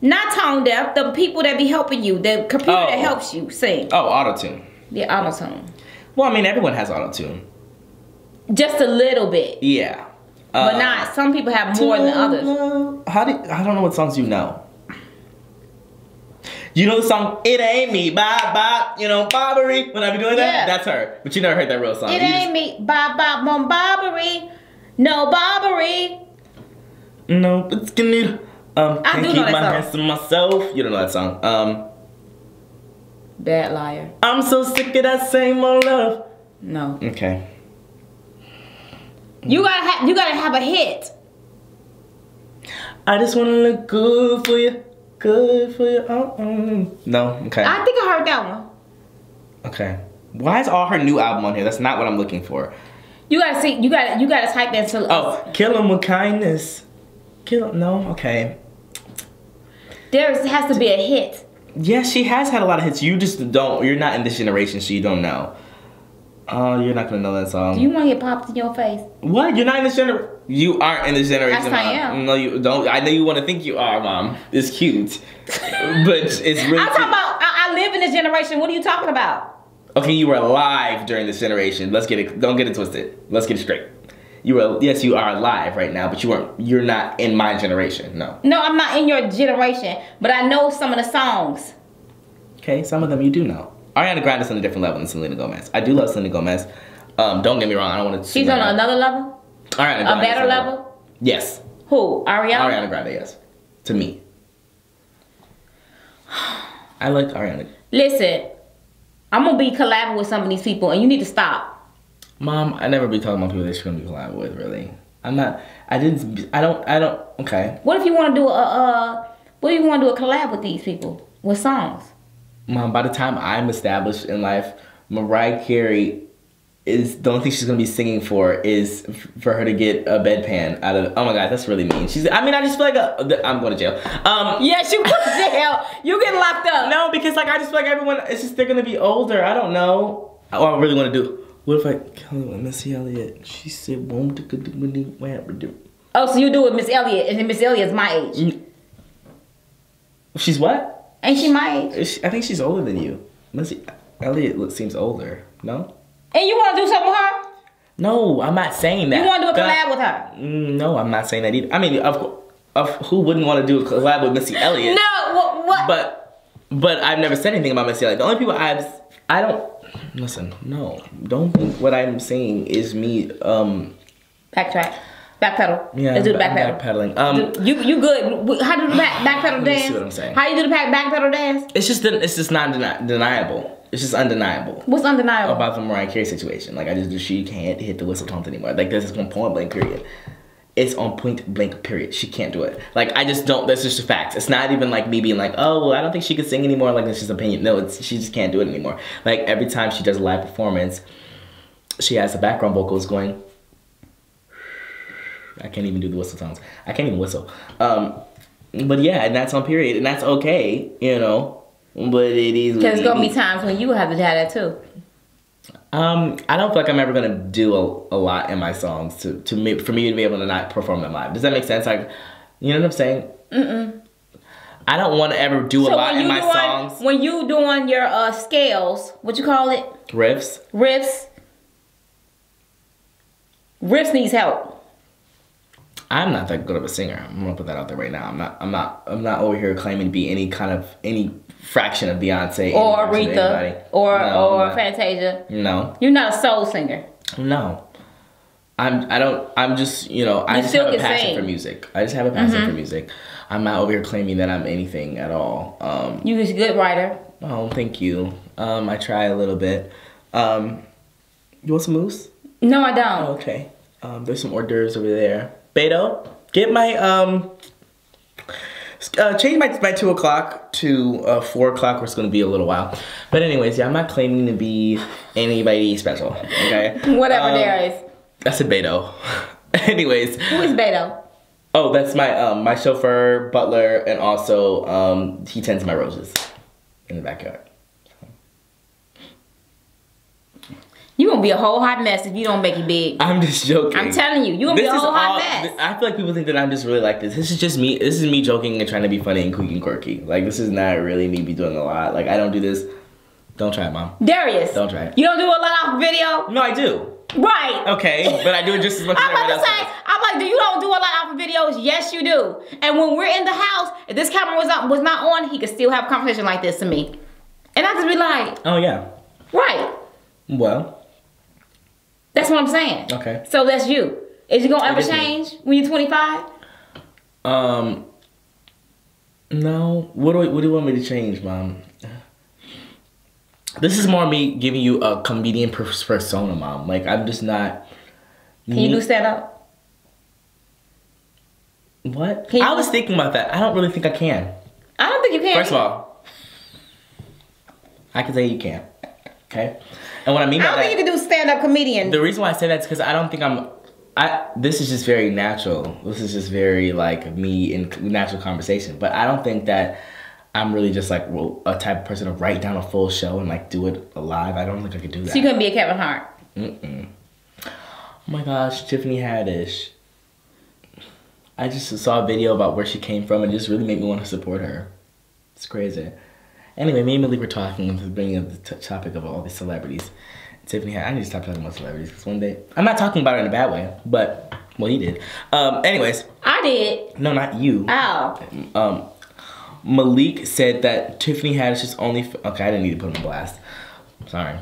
Not tone deaf. The people that be helping you, the computer that helps you sing. Oh, auto tune. Yeah, auto tune. Well, I mean, everyone has auto tune. Just a little bit. Yeah, but not. Some people have more than others. I don't know what songs you know. You know the song, It Ain't Me, Bop Bop, you know, Bobbery. When I be doing that, that's her. But you never heard that real song. It ain't me, Bop Bop, Mom Bobbery. No Bobbery. No, it's gonna I do know that song. Can't keep my hands to myself. You don't know that song. Bad liar. I'm so sick of that same old love. No. Okay. You gotta have a hit. I just wanna look good for you. Good for you. No, okay. I think I heard that one. Okay. Why is all her new album on here? That's not what I'm looking for. You gotta see. You gotta type that to. Oh, kill him with kindness. Kill. No, okay. There has to be a hit. Yeah, she has had a lot of hits. You just don't. You're not in this generation, so you don't know. Oh, you're not gonna know that song. Do you want to get popped in your face? What? You're not in this generation. You aren't in this generation. Yes, I am. No, you don't. I know you want to think you are, Mom. It's cute, but it's really. I'm talking about. I live in this generation. What are you talking about? Okay, you were alive during this generation. Let's get it. Don't get it twisted. Let's get it straight. You were. Yes, you are alive right now, but you weren't. You're not in my generation. No. No, I'm not in your generation, but I know some of the songs. Okay, some of them you do know. Ariana Grande is on a different level than Selena Gomez. I do love Selena Gomez. Don't get me wrong, I don't want to. She's on another level. Ariana Grande, a better level. Yes. Who? Ariana. Ariana Grande, yes. To me, I like Ariana. Listen, I'm gonna be collabing with some of these people, and you need to stop. Mom, I never be talking about people they shouldn't be collabing with. Really, I'm not. I didn't. I don't. Okay. What if you want to do a? What if you want to do a collab with these people with songs? Mom, by the time I'm established in life, Mariah Carey is the only thing she's gonna be singing for is for her to get a bedpan out of. Oh my God, that's really mean. She's. I mean, I just feel like I'm going to jail. Yes, you go to jail. You get locked up. No, because like I just feel like everyone. It's just they're gonna be older. I don't know. I don't really want to do. What if I kill it with Missy Elliott? She said, oh, so you do it with Miss Elliott, and then Miss Elliott's my age. She's what? Ain't she my age? I think she's older than you. Missy Elliott seems older, no? And you want to do something with her? No, I'm not saying that. You want to do a collab with her? No, I'm not saying that either. I mean, of who wouldn't want to do a collab with Missy Elliott? No, what? But I've never said anything about Missy Elliott. The only people I don't. Listen, no. Don't think what I'm saying is me, backpedal. Yeah, let's do the backpedaling. You good. How do the backpedal dance? Let's see what I'm saying. How you do the backpedal dance? It's just not deniable. It's just undeniable. What's undeniable? About the Mariah Carey situation. Like, she can't hit the whistle tone anymore. Like, this is on point blank, period. It's on point blank, period. She can't do it. Like, I just don't, that's just a fact. It's not even like me being like, oh, well, I don't think she could sing anymore. Like, that's just opinion. No, she just can't do it anymore. Like, every time she does a live performance, she has the background vocals going. I can't even do the whistle tones. I can't even whistle. But yeah, and that's on period. And that's okay, you know. But it is. Because there's going to be times when you have to have that too. I don't feel like I'm ever gonna do a lot in my songs for me to be able to not perform them live. Does that make sense? Like, you know what I'm saying? I don't want to ever do a lot in my songs. When you doing your scales, what you call it? Riffs. Riffs. Riffs needs help. I'm not that good of a singer. I'm gonna put that out there right now. I'm not over here claiming to be any fraction of Beyonce or Aretha or Fantasia. No. You're not a soul singer. No. I just have a passion for music. I just have a passion for music. I'm not over here claiming that I'm anything at all. You're just a good writer. Oh, thank you. I try a little bit. You want some mousse? No, I don't. Oh, okay. There's some hors d'oeuvres over there. Beto, get my change my 2 o'clock to 4 o'clock, which is gonna be a little while. But anyways, yeah, I'm not claiming to be anybody special. Okay. Whatever there is. I said Beto. Anyways. Who is Beto? Oh, that's my chauffeur, butler, and also he tends my roses in the backyard. You're going to be a whole hot mess if you don't make it big. I'm just joking. I'm telling you. You're going to be a whole hot mess. I feel like people think that I'm just really like this. This is just me. This is me joking and trying to be funny and quick and quirky. Like, this is not really me doing a lot. Like, I don't do this. Don't try it, Mom. Darius. Don't try it. You don't do a lot off video? No, I do. Right. Okay, but I do it just as much as everyone else. I'm like, you don't do a lot off of videos? Yes, you do. And when we're in the house, if this camera was not on, he could still have a conversation like this to me. And I just be like. Oh, yeah. Right. Well. That's what I'm saying. Okay. So that's you. Is you gonna ever change when you're 25? No. What do you want me to change, Mom? This is more me giving you a comedian persona, Mom. Like, I'm just not. Can you do stand up? What? I was thinking about that. I don't really think I can. I don't think you can. First of all, I can say you can. Okay. And what I mean by that, I don't think you can do stand-up comedian. The reason why I say that is because I don't think this is just very natural. This is just very, like, me in natural conversation. But I don't think that I'm really just, like, a type of person to write down a full show and, like, do it live. I don't think I could do that. So you're going to be a Kevin Hart? Mm-mm. Oh, my gosh. Tiffany Haddish. I just saw a video about where she came from and it just really made me want to support her. It's crazy. Anyway, me and Millie were talking and bringing up the topic of all these celebrities. Tiffany, I need to stop talking about celebrities because one day I'm not talking about it in a bad way, but well, you did. Anyways, I did. No, not you. Oh. Malik said that Tiffany Haddish is only. Okay, I didn't need to put him on blast. Sorry.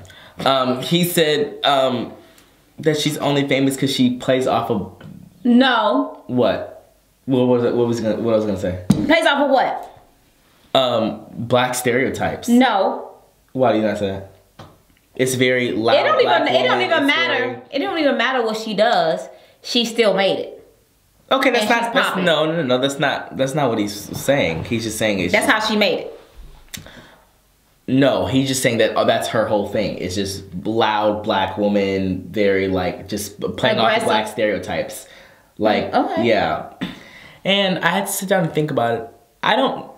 He said That she's only famous because she plays off of... No. What? What I was gonna say? Plays off of what? Black stereotypes. No. Why do you not say that? It's very loud. It don't even matter what she does. She still made it. Okay, that's not what he's saying. He's just saying that's how she made it. No, he's just saying that that's her whole thing. It's just loud black woman, very like just playing off the black stereotypes. Like, okay. Yeah. And I had to sit down and think about it. I don't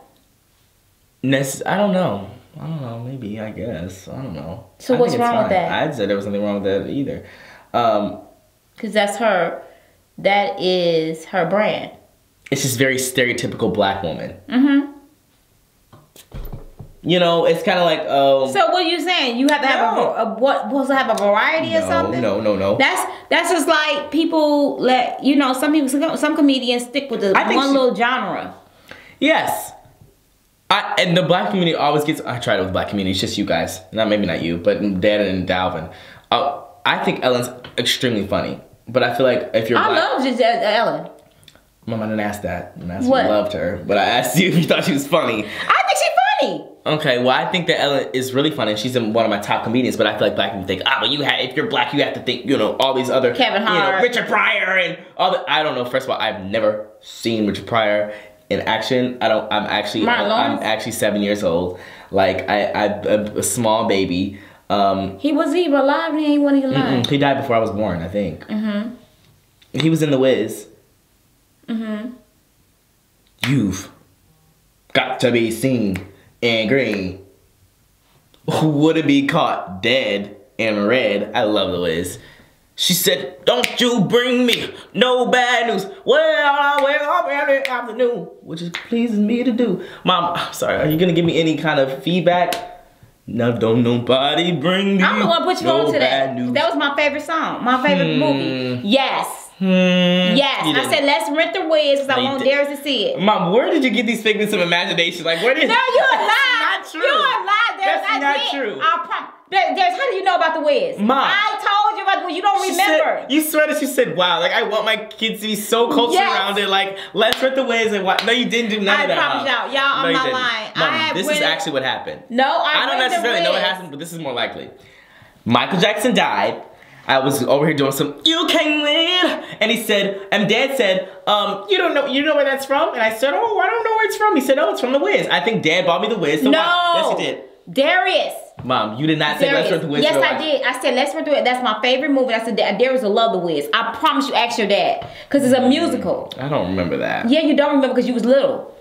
know. Maybe, I guess. I don't know. So what's wrong with that? I'd say there was nothing wrong with that either. Because that's her. That is her brand. It's just very stereotypical black woman. Mm-hmm. You know, it's kind of like, so what are you saying? You have to have a variety or something? No. That's just like people let, you know, some comedians stick with one little genre. Yes. And the black community always gets, I tried it with the black community, it's just you guys. Maybe not you, but Dad and Dalvin. I think Ellen's extremely funny. But I feel like if you're I love Giselle Ellen. Mom, I didn't ask that. I loved her. But I asked you if you thought she was funny. I think she's funny. Okay, well, I think that Ellen is really funny. She's one of my top comedians, but I feel like black people think, if you're black, you have to think, you know, all these other... Kevin Hart. You know, Richard Pryor and all the... I don't know. First of all, I've never seen Richard Pryor in action. I'm actually 7 years old. Like, I'm a small baby. He wasn't even alive and he ain't one even alive. He died before I was born, I think. Mm-hmm. He was in The Wiz. Mm-hmm. You've got to be seen in green. Would it be caught dead in red? I love The Wiz. She said, don't you bring me no bad news. Well, I wake up every afternoon, which is pleases me to do. Mom, I'm sorry, are you going to give me any kind of feedback? Now don't nobody bring me. I'm the one put you on to that. That was my favorite song, my favorite movie. Yes. Yes. I said let's rent The Wiz because I want Darius to see it. Mom, where did you get these figments of imagination? Like where did? No, you are lying. Not true. You are lying. That's not true. Darius, how do you know about The Wiz? Mom, I told you about The Wiz. You don't remember. You swear that you said, "Wow, like I want my kids to be so culturally rounded." Like let's rent The Wiz and watch. No, you didn't do none of that. I promise y'all. I'm not lying. This is actually what happened. No, I don't necessarily know what happened, but this is more likely. Michael Jackson died. I was over here doing some "You Can Live," and he said, and Dad said, you know where that's from?" And I said, "Oh, I don't know where it's from." He said, "Oh, it's from The Wiz." I think Dad bought me The Wiz. Yes, he did. Darius. Mom, you did not say let's rent The Wiz. Yes, I did. I said let's rent The Wiz. That's my favorite movie. I said Darius will love The Wiz. I promise you. Ask your dad because it's a musical. I don't remember that. Yeah, you don't remember because you was little.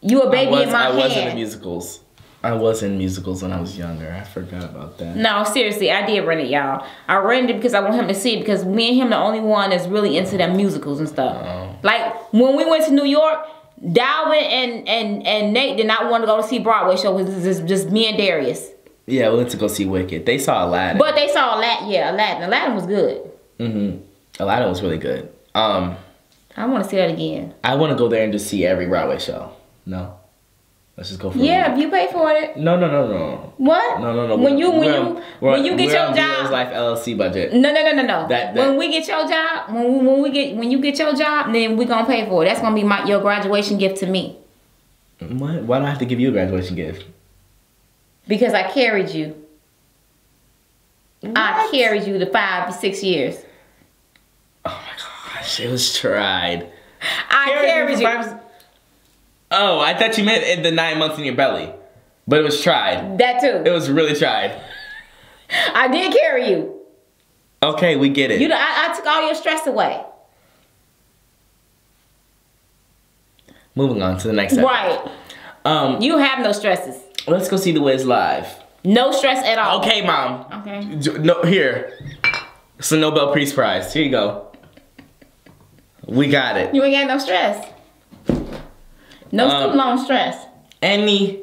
You a baby in my hand. I was in the musicals. I was in musicals when I was younger. I forgot about that. No, seriously, I did rent it, y'all. I rented it because I want him to see it because me and him the only one that's really into them musicals and stuff. Oh. Like when we went to New York. Dalvin and Nate did not want to go to see Broadway show. It was just me and Darius. Yeah, we went to go see Wicked. They saw Aladdin. But they saw Aladdin. Yeah, Aladdin. Aladdin was good. Mm-hmm. Aladdin was really good. I want to see that again. I want to go there and just see every Broadway show. No. Let's just go for it. Yeah, if you pay for it. No. What? No. When you get your job. Life LLC budget. No. When we get your job, when you get your job, then we're gonna pay for it. That's gonna be your graduation gift to me. What? Why do I have to give you a graduation gift? Because I carried you. What? I carried you the 5 to 6 years. Oh my gosh, it was tried. I carried you. Oh, I thought you meant in the 9 months in your belly. But it was tried. That too. It was really tried. I did carry you. Okay, we get it. You know, I took all your stress away. Moving on to the next episode. Right. You have no stresses. Let's go see The Wiz live. No stress at all. Okay, Mom. Okay. No, here. It's the Nobel Peace Prize. Here you go. We got it. You ain't got no stress. No long stress. Anyways.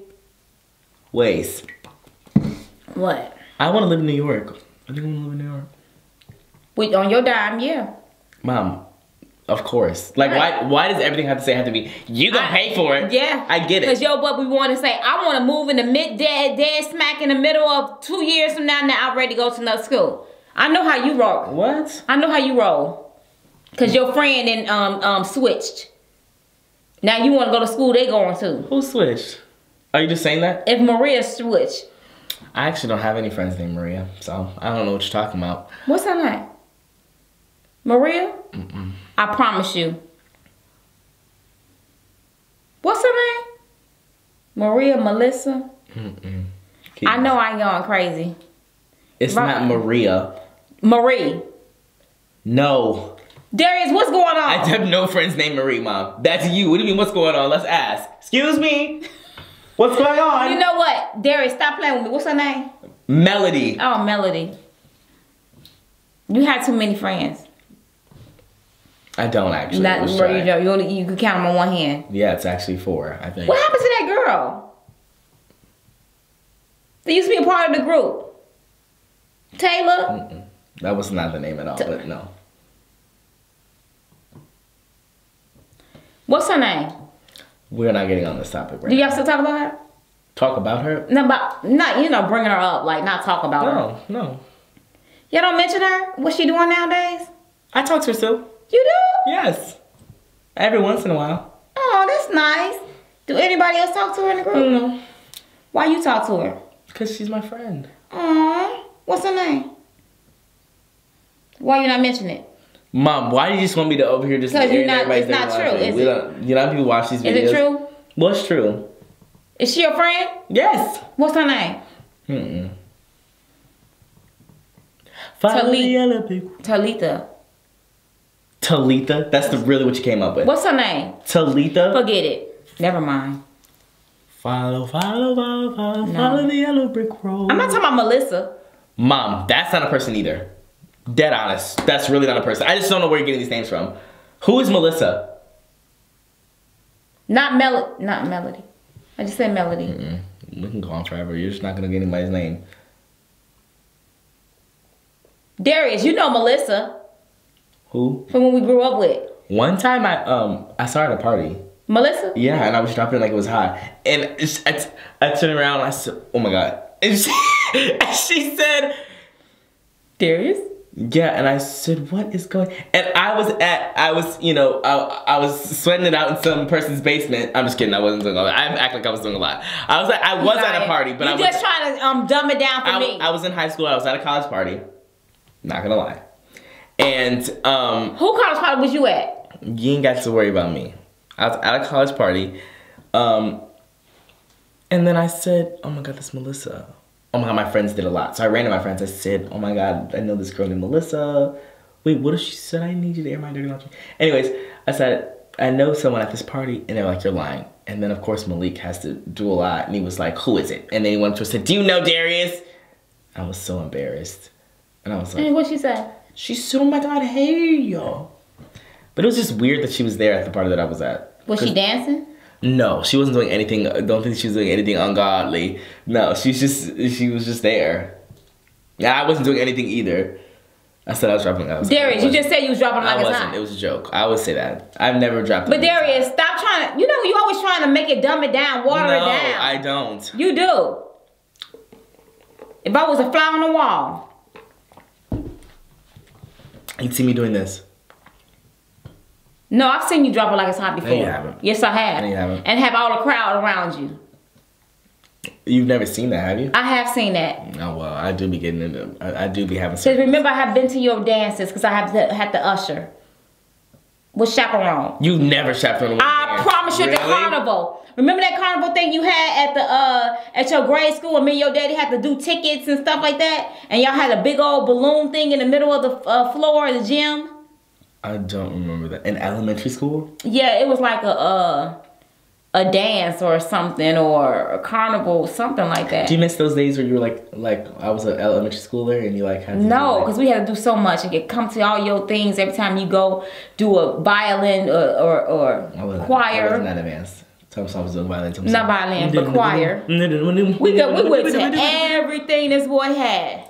What? I want to live in New York. I think I want to live in New York. Wait, on your dime, yeah. Mom, of course. Like, right. Why does everything have to be, you gonna pay for it? Yeah. I get it. Because, yo, but we want to say, I want to move in the mid-dead smack in the middle of 2 years from now, I'm ready to go to another school. I know how you roll. What? I know how you roll. Cause your friend and switched. Now you want to go to school they going to. Who switched? Are you just saying that? If Maria switched. I actually don't have any friends named Maria, so I don't know what you're talking about. What's her name? Maria? Mm-mm. I promise you. What's her name? Maria, Melissa? Mm-mm. I know I ain't going crazy. It's not Maria. Marie. No. Darius, what's going on? I have no friends named Marie, Mom. That's you. What do you mean, what's going on? Let's ask. Excuse me. What's going on? You know what? Darius, stop playing with me. What's her name? Melody. Oh, Melody. You had too many friends. I don't actually. Not Marie, you can count them on one hand. Yeah, it's actually 4, I think. What happened to that girl? They used to be a part of the group. Taylor? Mm-mm. That was not the name at all, but no. What's her name? We're not getting on this topic right now. Do y'all still talk about her? Talk about her? No, but not, you know, bringing her up, like not talk about her. No, no. Y'all don't mention her? What's she doing nowadays? I talk to her still. You do? Yes. Every once in a while. Oh, that's nice. Do anybody else talk to her in the group? No. Why you talk to her? Because she's my friend. Aww. What's her name? Why you not mention it? Mom, why do you just want me to over here just because you're not, it's not true, is it? You know how people watch these videos? Is it true? Well, it's true. Is she your friend? Yes. What's her name? Mm-mm. Talitha. Talitha? That's really what you came up with. What's her name? Talitha? Forget it. Never mind. Follow, follow, follow, follow, follow the yellow brick road. I'm not talking about Melissa. Mom, that's not a person either. Dead honest. That's really not a person. I just don't know where you're getting these names from. Who is Melissa? Not Melody. I just said Melody. Mm-mm. We can go on forever. You're just not going to get anybody's name. Darius, you know Melissa. Who? From when we grew up with. One time I saw her at a party. Melissa? Yeah, and I was dropping like it was hot. And I turned around and I said, oh my God. And she said, Darius? Yeah, and I said, what is going on? And I was sweating it out in some person's basement. I'm just kidding, I wasn't doing all that. I act like I was doing a lot. I was at a party, but I was just trying to dumb it down for me. I was in high school, I was at a college party. Not gonna lie. And who college party was you at? You ain't got to worry about me. I was at a college party. And then I said, oh my God, that's Melissa. Oh my God, my friends did a lot. So I ran to my friends. I said, oh my God, I know this girl named Melissa. Wait, what if she said I need you to air my dirty laundry? Anyways, I said, I know someone at this party. And they're like, you're lying. And then, of course, Malik has to do a lot. And he was like, who is it? And then he went up to her and said, do you know Darius? I was so embarrassed. And I was like. And what she said? She said, oh my God, hey, y'all. But it was just weird that she was there at the party that I was at. Was she dancing? No, she wasn't doing anything. I don't think she was doing anything ungodly. No, she was just there. Yeah, I wasn't doing anything either. I said I was dropping. Darius, you just said you was dropping like it's hot. It was a joke. I would say that. I've never dropped. But Darius, stop trying to. You know, you always trying to make it dumb it down, water it down. No, I don't. You do. If I was a fly on the wall, you'd see me doing this. No, I've seen you drop it like it's hot before. No, you haven't. Yes, I have. No, you haven't. And have all the crowd around you. You've never seen that, have you? I have seen that. Oh, well, I do be getting into I do be having some. Because remember, I have been to your dances because I have had to usher. With chaperone. You've never chaperoned. I promise you, really? The carnival. Remember that carnival thing you had at the at your grade school? And me and your daddy had to do tickets and stuff like that? And y'all had a big old balloon thing in the middle of the floor of the gym? I don't remember that. In elementary school? Yeah, it was like a dance or something, or a carnival, something like that. Do you miss those days where you were like I was an elementary schooler and you like had to? No, because we had to do so much and get come to all your things every time you go do a violin or choir. I wasn't that advanced. I was doing violin. Not violin, but choir. We went to everything this boy had.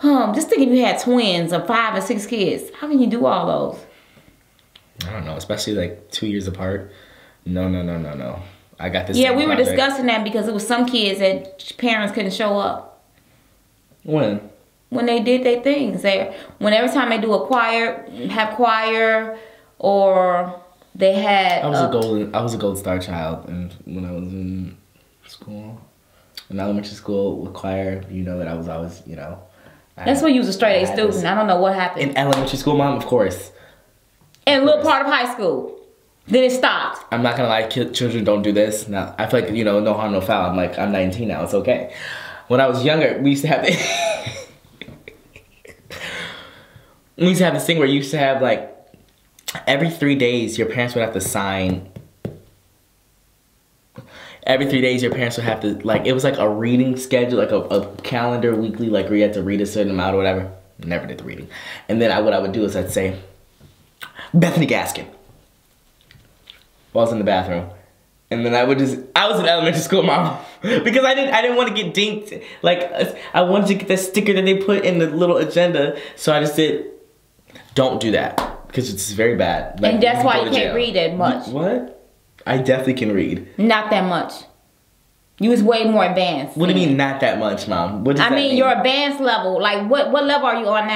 Just thinking you had twins of 5 and 6 kids. How can you do all those? I don't know, especially like 2 years apart. No. I got this. Yeah, we were discussing that because it was some kids that parents couldn't show up. When? when they did their things. When every time they do a choir, or they had. I was a gold star child, and when I was in school, in elementary school with choir, you know that I was always, you know. That's when you was a straight A student. I don't know what happened. In elementary school, Mom, of course. And a little part of high school. Then it stopped. I'm not gonna lie, children don't do this. Now I feel like, you know, no harm, no foul. I'm like, I'm 19 now, it's okay. When I was younger, we used to have this thing where you used to have, like, every 3 days your parents would have to sign. Every 3 days your parents would have to, like, it was like a reading schedule, like a calendar weekly, like where you had to read a certain amount or whatever. Never did the reading. And then what I would do is I'd say, Bethany Gaskin. I was in the bathroom, and then I was in elementary school, Mom, because I didn't want to get dinked. Like, I wanted to get that sticker that they put in the little agenda, so I just said, don't do that, because it's very bad. Like, and that's why you can't read that much. What? I definitely can read. Not that much. You was way more advanced. What do you mean not that much, Mom? What does that mean? I mean your advanced level. Like, what level are you on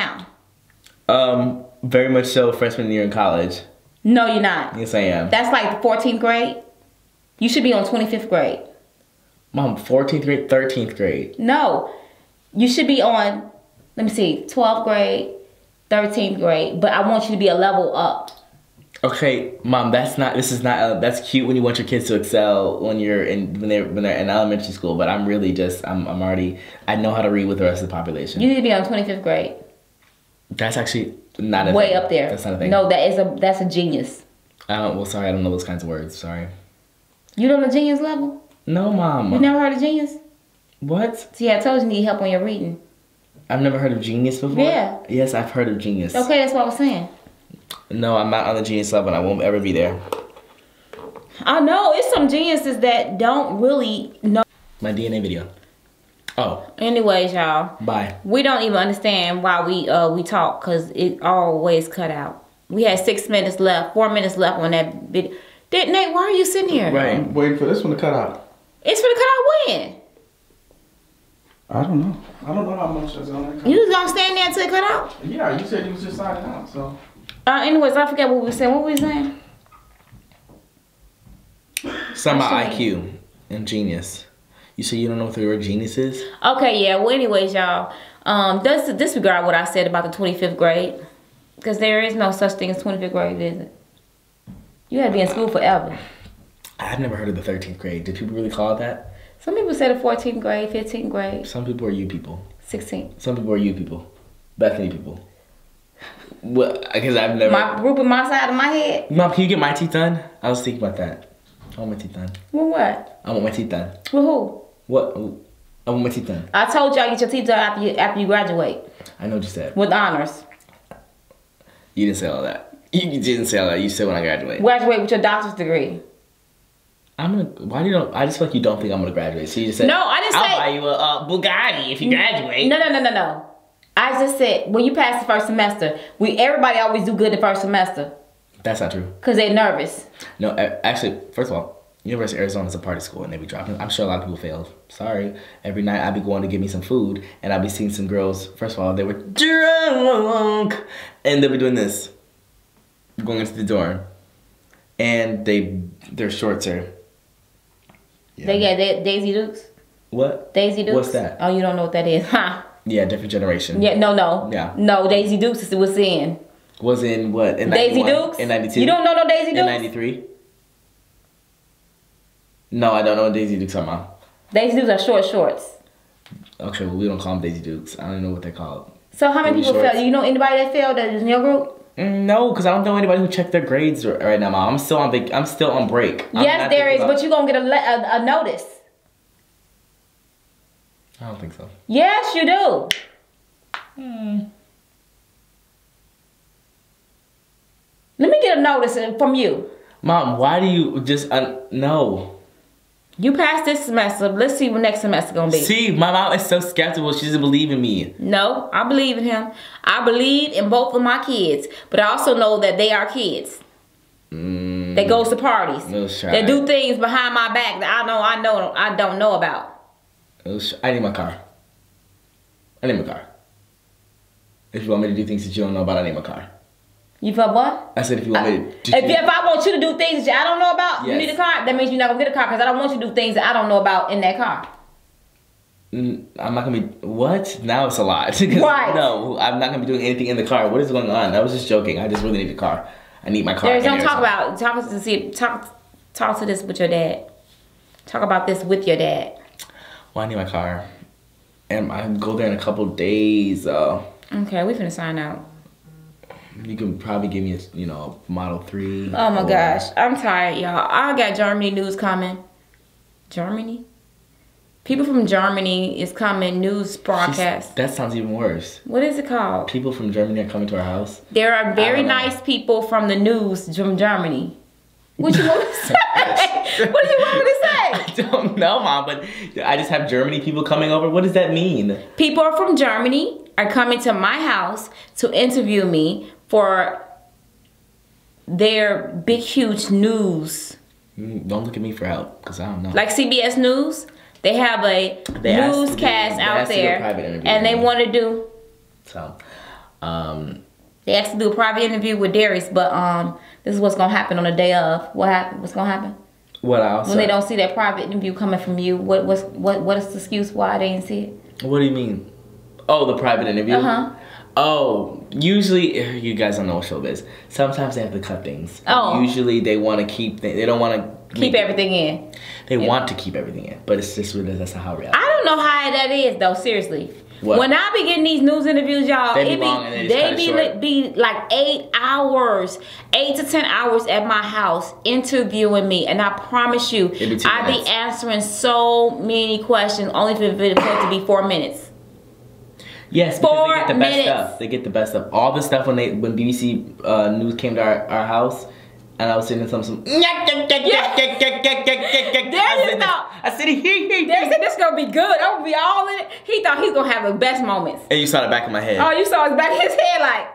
now? Very much so freshman year in college. No, you're not. Yes, I am. That's like 14th grade. You should be on 25th grade. Mom, 14th grade, 13th grade. No. You should be on, let me see, 12th grade, 13th grade. But I want you to be a level up. Okay, Mom, that's cute when you want your kids to excel when they're in elementary school. But I'm really just, I know how to read with the rest of the population. You need to be on 25th grade. That's actually... Not a way up there. That's not a thing. No, that's a genius. Sorry, I don't know those kinds of words. Sorry. You don't know genius level? No, Mom. You never heard of genius? What? See, I told you need help on your reading. I've never heard of genius before? Yeah. Yes, I've heard of genius. Okay, that's what I was saying. No, I'm not on the genius level and I won't ever be there. I know, it's some geniuses that don't really know. My DNA video. Oh. Anyways, y'all. Bye. We don't even understand why we talk, because it always cut out. We had 6 minutes left, 4 minutes left on that video. Nate, why are you sitting here? Right. I'm waiting for this one to cut out. It's going to cut out when? I don't know. I don't know how much that's going to cut out. You was going to stand there until it cut out? Yeah, you said you was just signing out, so. Anyways, I forget what we were saying. What were we saying? Something about IQ and genius. You say you don't know what the word genius is? Okay, yeah. Well, anyways, y'all, disregard what I said about the 25th grade. Because there is no such thing as 25th grade, is it? You gotta be in school forever. I've never heard of the 13th grade. Did people really call it that? Some people say the 14th grade, 15th grade. Some people are you people. 16. Some people are you people. Bethany people. Well, because I've never... My group on my side of my head? Mom, can you get my teeth done? I was thinking about that. I want my teeth done. Well, what? I want my teeth done. Well, who? What? I want my teeth done. I told y'all get your teeth done after you graduate. I know what you said. With honors. You didn't say all that. You didn't say all that. You said when I graduate. Graduate with your doctor's degree. I'm gonna. Why do you don't? I just feel like you don't think I'm gonna graduate. So you just said. No, I didn't say. I'll buy you a Bugatti if you graduate. No. I just said when you pass the first semester, everybody always do good the first semester. That's not true. Cause they're nervous. No, actually, first of all. University of Arizona is a party school and they be dropping. I'm sure a lot of people failed. Sorry. Every night I'd be going to get me some food and I'd be seeing some girls. First of all, they were drunk and they'd be doing this. Going into the dorm. And their shorts are. Yeah. They got Daisy Dukes? What? Daisy Dukes? What's that? Oh, you don't know what that is, huh? Yeah, different generation. Yeah, no. Yeah. No, Daisy Dukes is what's in. Was in what? In Daisy Dukes? In 92? You don't know no Daisy Dukes? In 93? No, I don't know what Daisy Dukes are, Mom. Daisy Dukes are short shorts. Okay, well, we don't call them Daisy Dukes. I don't even know what they're called. So how many people failed? Do you know anybody that failed that is in your group? No, because I don't know anybody who checked their grades right now, Mom. I'm still on break. Yes, there is, but you're going to get a notice. I don't think so. Yes, you do. Let me get a notice from you. Mom, why do you just... no. You passed this semester. Let's see what next semester gonna be. See, my mom is so skeptical. She doesn't believe in me. No, I believe in him. I believe in both of my kids, but I also know that they are kids. That goes to parties. They do things behind my back that I don't know about. I need my car. If you want me to do things that you don't know about, I name a car. You felt what? I said if you want me to do if I want you to do things that I don't know about, you need a car, that means you're not gonna get a car because I don't want you to do things that I don't know about in that car. I'm not gonna be, what? Now it's a lot. Right. No, I'm not gonna be doing anything in the car. What is going on? I was just joking. I just really need a car. I need my car. Darius, don't talk about, talk to this with your dad. Talk about this with your dad. Well, I need my car. And I go there in a couple days. Okay, we finna sign out. You can probably give me a, you know, Model 3. Oh my gosh, I'm tired, y'all. I got Germany news coming. Germany? People from Germany is coming, news broadcast. That sounds even worse. What is it called? People from Germany are coming to our house. There are very nice people from the news from Germany. What you want me to say? What do you want me to say? I don't know, Mom, but I just have Germany people coming over. What does that mean? People from Germany are coming to my house to interview me for their big, huge news. Don't look at me for help, because I don't know. Like CBS News? They have a newscast out there, and they want to do. So, they asked to do a private interview with Darius, but this is what's gonna happen on the day of. What happened? What's gonna happen? What else? When they don't see that private interview coming from you, what is the excuse why they didn't see it? What do you mean? Oh, the private interview. Oh, usually you guys don't know what showbiz. Sometimes they have to cut things. Oh. Usually they want to keep. They don't want to. Keep everything in. They want to keep everything in, but it's just that's how reality. I don't know how that is though. Seriously, what? When I be getting these news interviews, y'all, they be like 8 hours, 8 to 10 hours at my house interviewing me, and I promise you, I be answering so many questions only for it to be 4 minutes. Yes, because they get the best stuff. They get the best stuff. All the stuff when BBC News came to our house. And I was sitting in some I said Darius said this gonna be good. I'm gonna be all in it. He thought he's gonna have the best moments. And you saw the back of my head. Oh, you saw his back of his head like.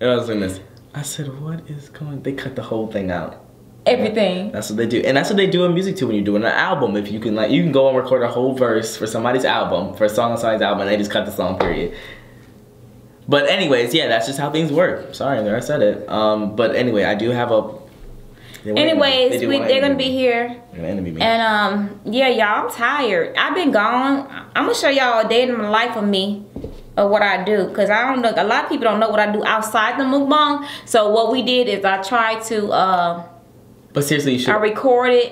And I was doing this. I said, what is going? They cut the whole thing out. Everything. That's what they do. And that's what they do in music too when you're doing an album. If you can like you can go and record a whole verse for somebody's album, for a song on somebody's album, and they just cut the song, period. But anyways, yeah, that's just how things work. Sorry, there I said it. But anyway, I do have a. They're gonna be here. They're gonna interview me. And yeah, y'all, I'm tired. I've been gone. I'm gonna show y'all a day in the life of me, of what I do, cause I don't know. A lot of people don't know what I do outside the mukbang. So what we did is I tried to. But seriously, you should. I recorded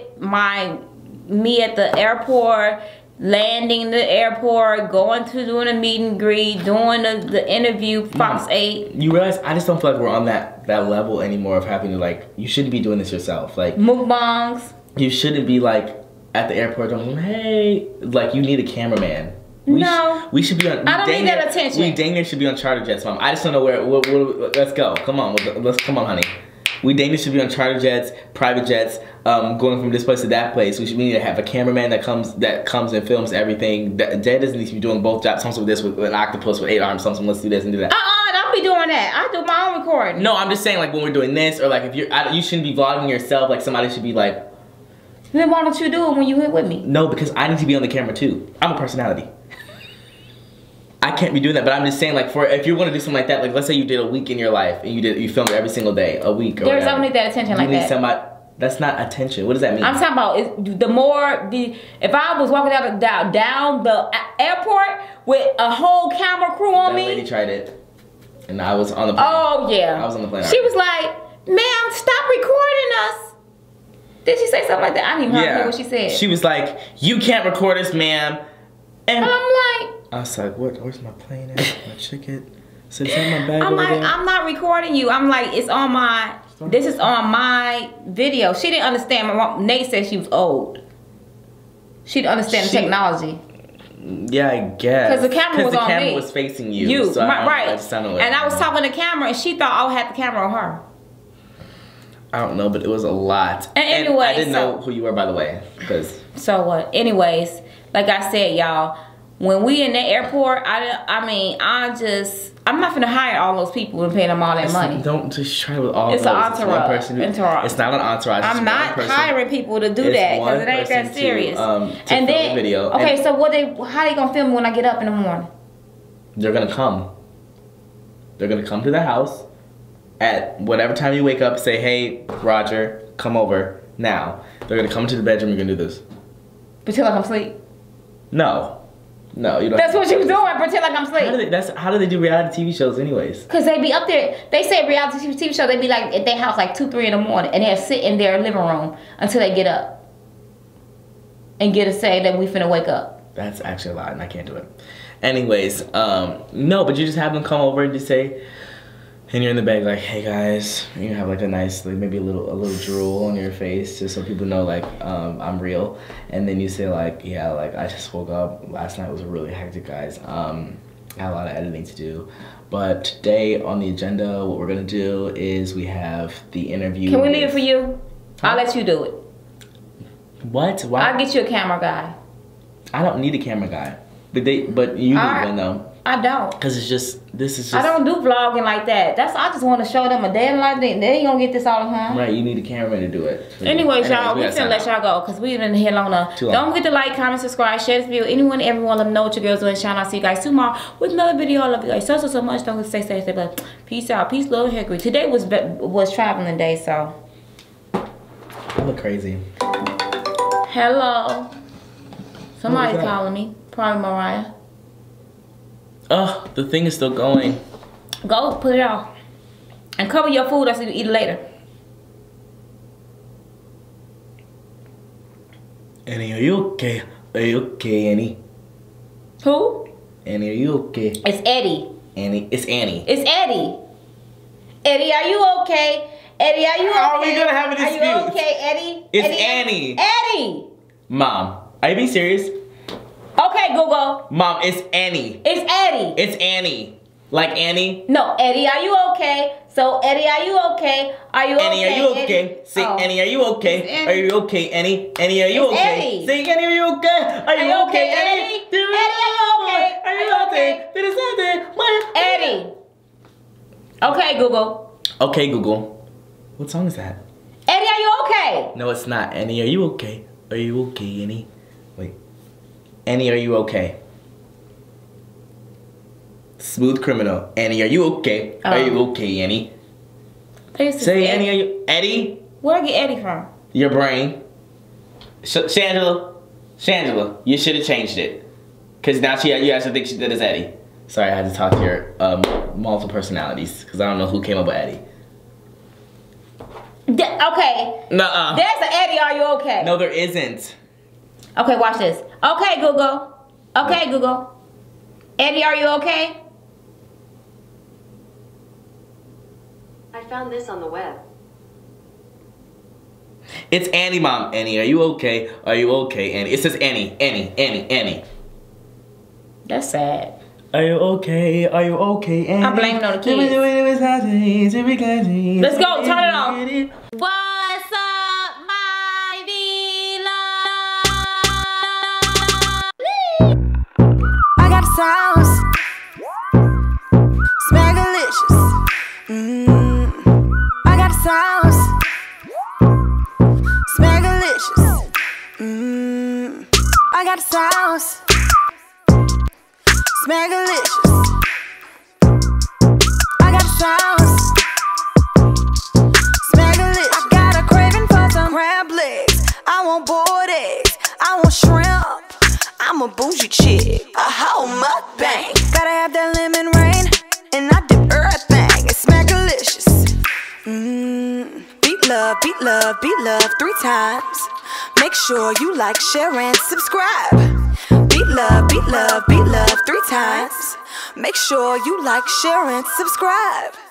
me at the airport. Landing in the airport, going to doing a meet and greet, doing the interview, Fox 8. You realize I just don't feel like we're on that level anymore of having to like, you shouldn't be doing this yourself. Like mukbangs. You shouldn't be like at the airport going, hey, like you need a cameraman. We should be on. I don't need that attention. We dang near should be on charter jets, Mom. I just don't know where. Let's go. Come on. Come on, honey. We dang near should be on charter jets, private jets, going from this place to that place. We need to have a cameraman that comes and films everything. That Jay doesn't need to be doing both jobs. Some with this, with an octopus with 8 arms. Some let's do this and do that. Don't be doing that. I do my own recording. No, I'm just saying like when we're doing this or like if you shouldn't be vlogging yourself. Like somebody should be like. Then why don't you do it when you hit with me? No, because I need to be on the camera too. I'm a personality. I can't be doing that, but I'm just saying, like, for if you want to do something like that, like, let's say you did a week in your life and you filmed every single day, a week. Or There's whatever. Only that attention you like need that. Somebody, that's not attention. What does that mean? I'm talking about if I was walking down the airport with a whole camera crew on me. That lady tried it, and I was on the plane. Oh yeah, I was on the plane. She was like, "Ma'am, stop recording us." Did she say something like that? I didn't even hear what she said. She was like, "You can't record us, ma'am," and I'm like. I was like, "What? Where's my plane at? My ticket? So it's in my bag." I'm like, "I'm not recording you." I'm like, "It's on my. This is on my video." She didn't understand. My mom, Nate said she was old. She didn't understand the technology. Yeah, I guess. Because the camera was on me. Because the camera was facing you. And I was talking to the camera, and she thought I had the camera on her. I don't know, but it was a lot. And anyway, I didn't know who you were, by the way. So what? Anyways, like I said, y'all. When we in the airport, I'm not gonna hire all those people and pay them all that money. Don't just try with all those. It's an entourage. It's not an entourage. I'm not hiring people to do that because it ain't that serious. And then, okay, so how they gonna film me when I get up in the morning? They're gonna come. They're gonna come to the house at whatever time you wake up, say, hey, Roger, come over now. They're gonna come to the bedroom, you're gonna do this. Pretend like I'm asleep? No. No, you don't. That's what you're doing, pretend like I'm asleep. How do they do reality TV shows anyways? Because they be up there, they say reality TV shows, they be like at their house like 2, 3 in the morning, and they'll sit in their living room until they get up. And get a say that we finna wake up. That's actually a lot, and I can't do it. Anyways, no, but you just have them come over and just say, and you're in the bed like, hey guys, and you have like a nice, like maybe a little drool on your face just so people know like I'm real. And then you say like, yeah, like I just woke up. Last night was really hectic, guys. I had a lot of editing to do. But today on the agenda, what we're gonna do is we have the interview. Can we leave it for you? Huh? I'll let you do it. What? Why? I'll get you a camera guy. I don't need a camera guy. But you need one though. I don't. Because it's just, this is just. I don't do vlogging like that. I just want to show them a day in life. They ain't going to get this all the time. Right, you need a camera to do it. Anyways, y'all, we finna let y'all go because we've been here long enough. Don't forget to like, comment, subscribe, share this video. Anyone, everyone, let them know what your girls doing. Shout out. See you guys tomorrow with another video. I love you guys so much. Don't forget to stay, but peace out. Peace, love, hickory. Today was traveling day, so. I look crazy. Hello. Somebody calling me. Probably Mariah. Oh, the thing is still going. Go put it off. And cover your food so you eat it later. Annie, are you okay? Are you okay, Annie? Who? Annie, are you okay? It's Eddie. Annie, it's Annie. It's Eddie. Eddie, are you okay? Eddie, are you okay? How are we gonna have a dispute? Are you okay, Eddie? It's Annie. Eddie! Mom, are you being serious? Okay, Google. Mom, it's Annie. It's Eddie. It's Annie. Like Annie? No, Eddie, are you okay? So, Eddie, are you okay? Are you Annie, okay? Annie, are you okay? Eddie? Say, oh. Annie, are you okay? Are you okay, Annie? Annie, are you it's okay? Eddie. Say, Annie, are you okay? Are you okay, Eddie? Eddie, are you okay? Are you okay? Eddie. Okay, Google. Okay, Google. What song is that? Annie, are you okay? No, it's not. Annie, are you okay? Are you okay, Annie? Wait. Annie, are you okay? Smooth Criminal. Annie, are you okay? Are you okay, Annie? Say, Annie, are you... Eddie? Where'd I get Eddie from? Your brain. Shangela. Shangela, you should have changed it. Because now you actually think that is Eddie. Sorry, I had to talk to your multiple personalities. Because I don't know who came up with Eddie. Okay. Nuh-uh. There's an Eddie, are you okay? No, there isn't. Okay, watch this. Okay, Google. Okay, what? Google. Eddie, are you okay? I found this on the web. It's Annie, Mom. Annie, are you okay? Are you okay, Annie? It says Annie, Annie, Annie, Annie. That's sad. Are you okay? Are you okay, Annie? I'm blaming on the kids. Let's go. Turn it off. What's up, my vlog? I got a sauce. Smagalicious. I got a sauce. Smagalicious. I got a sauce. Smagalicious. I got a sauce. Smagalicious. I got a craving for some crab legs. I want boiled eggs. I want shrimp. I'm a bougie chick. A whole mukbang. Better have that lemon rain. And I dip everything. It's smagalicious. Beat love, beat love, beat love 3 times. Make sure you like, share, and subscribe. Beat love, beat love, beat love 3 times. Make sure you like, share, and subscribe.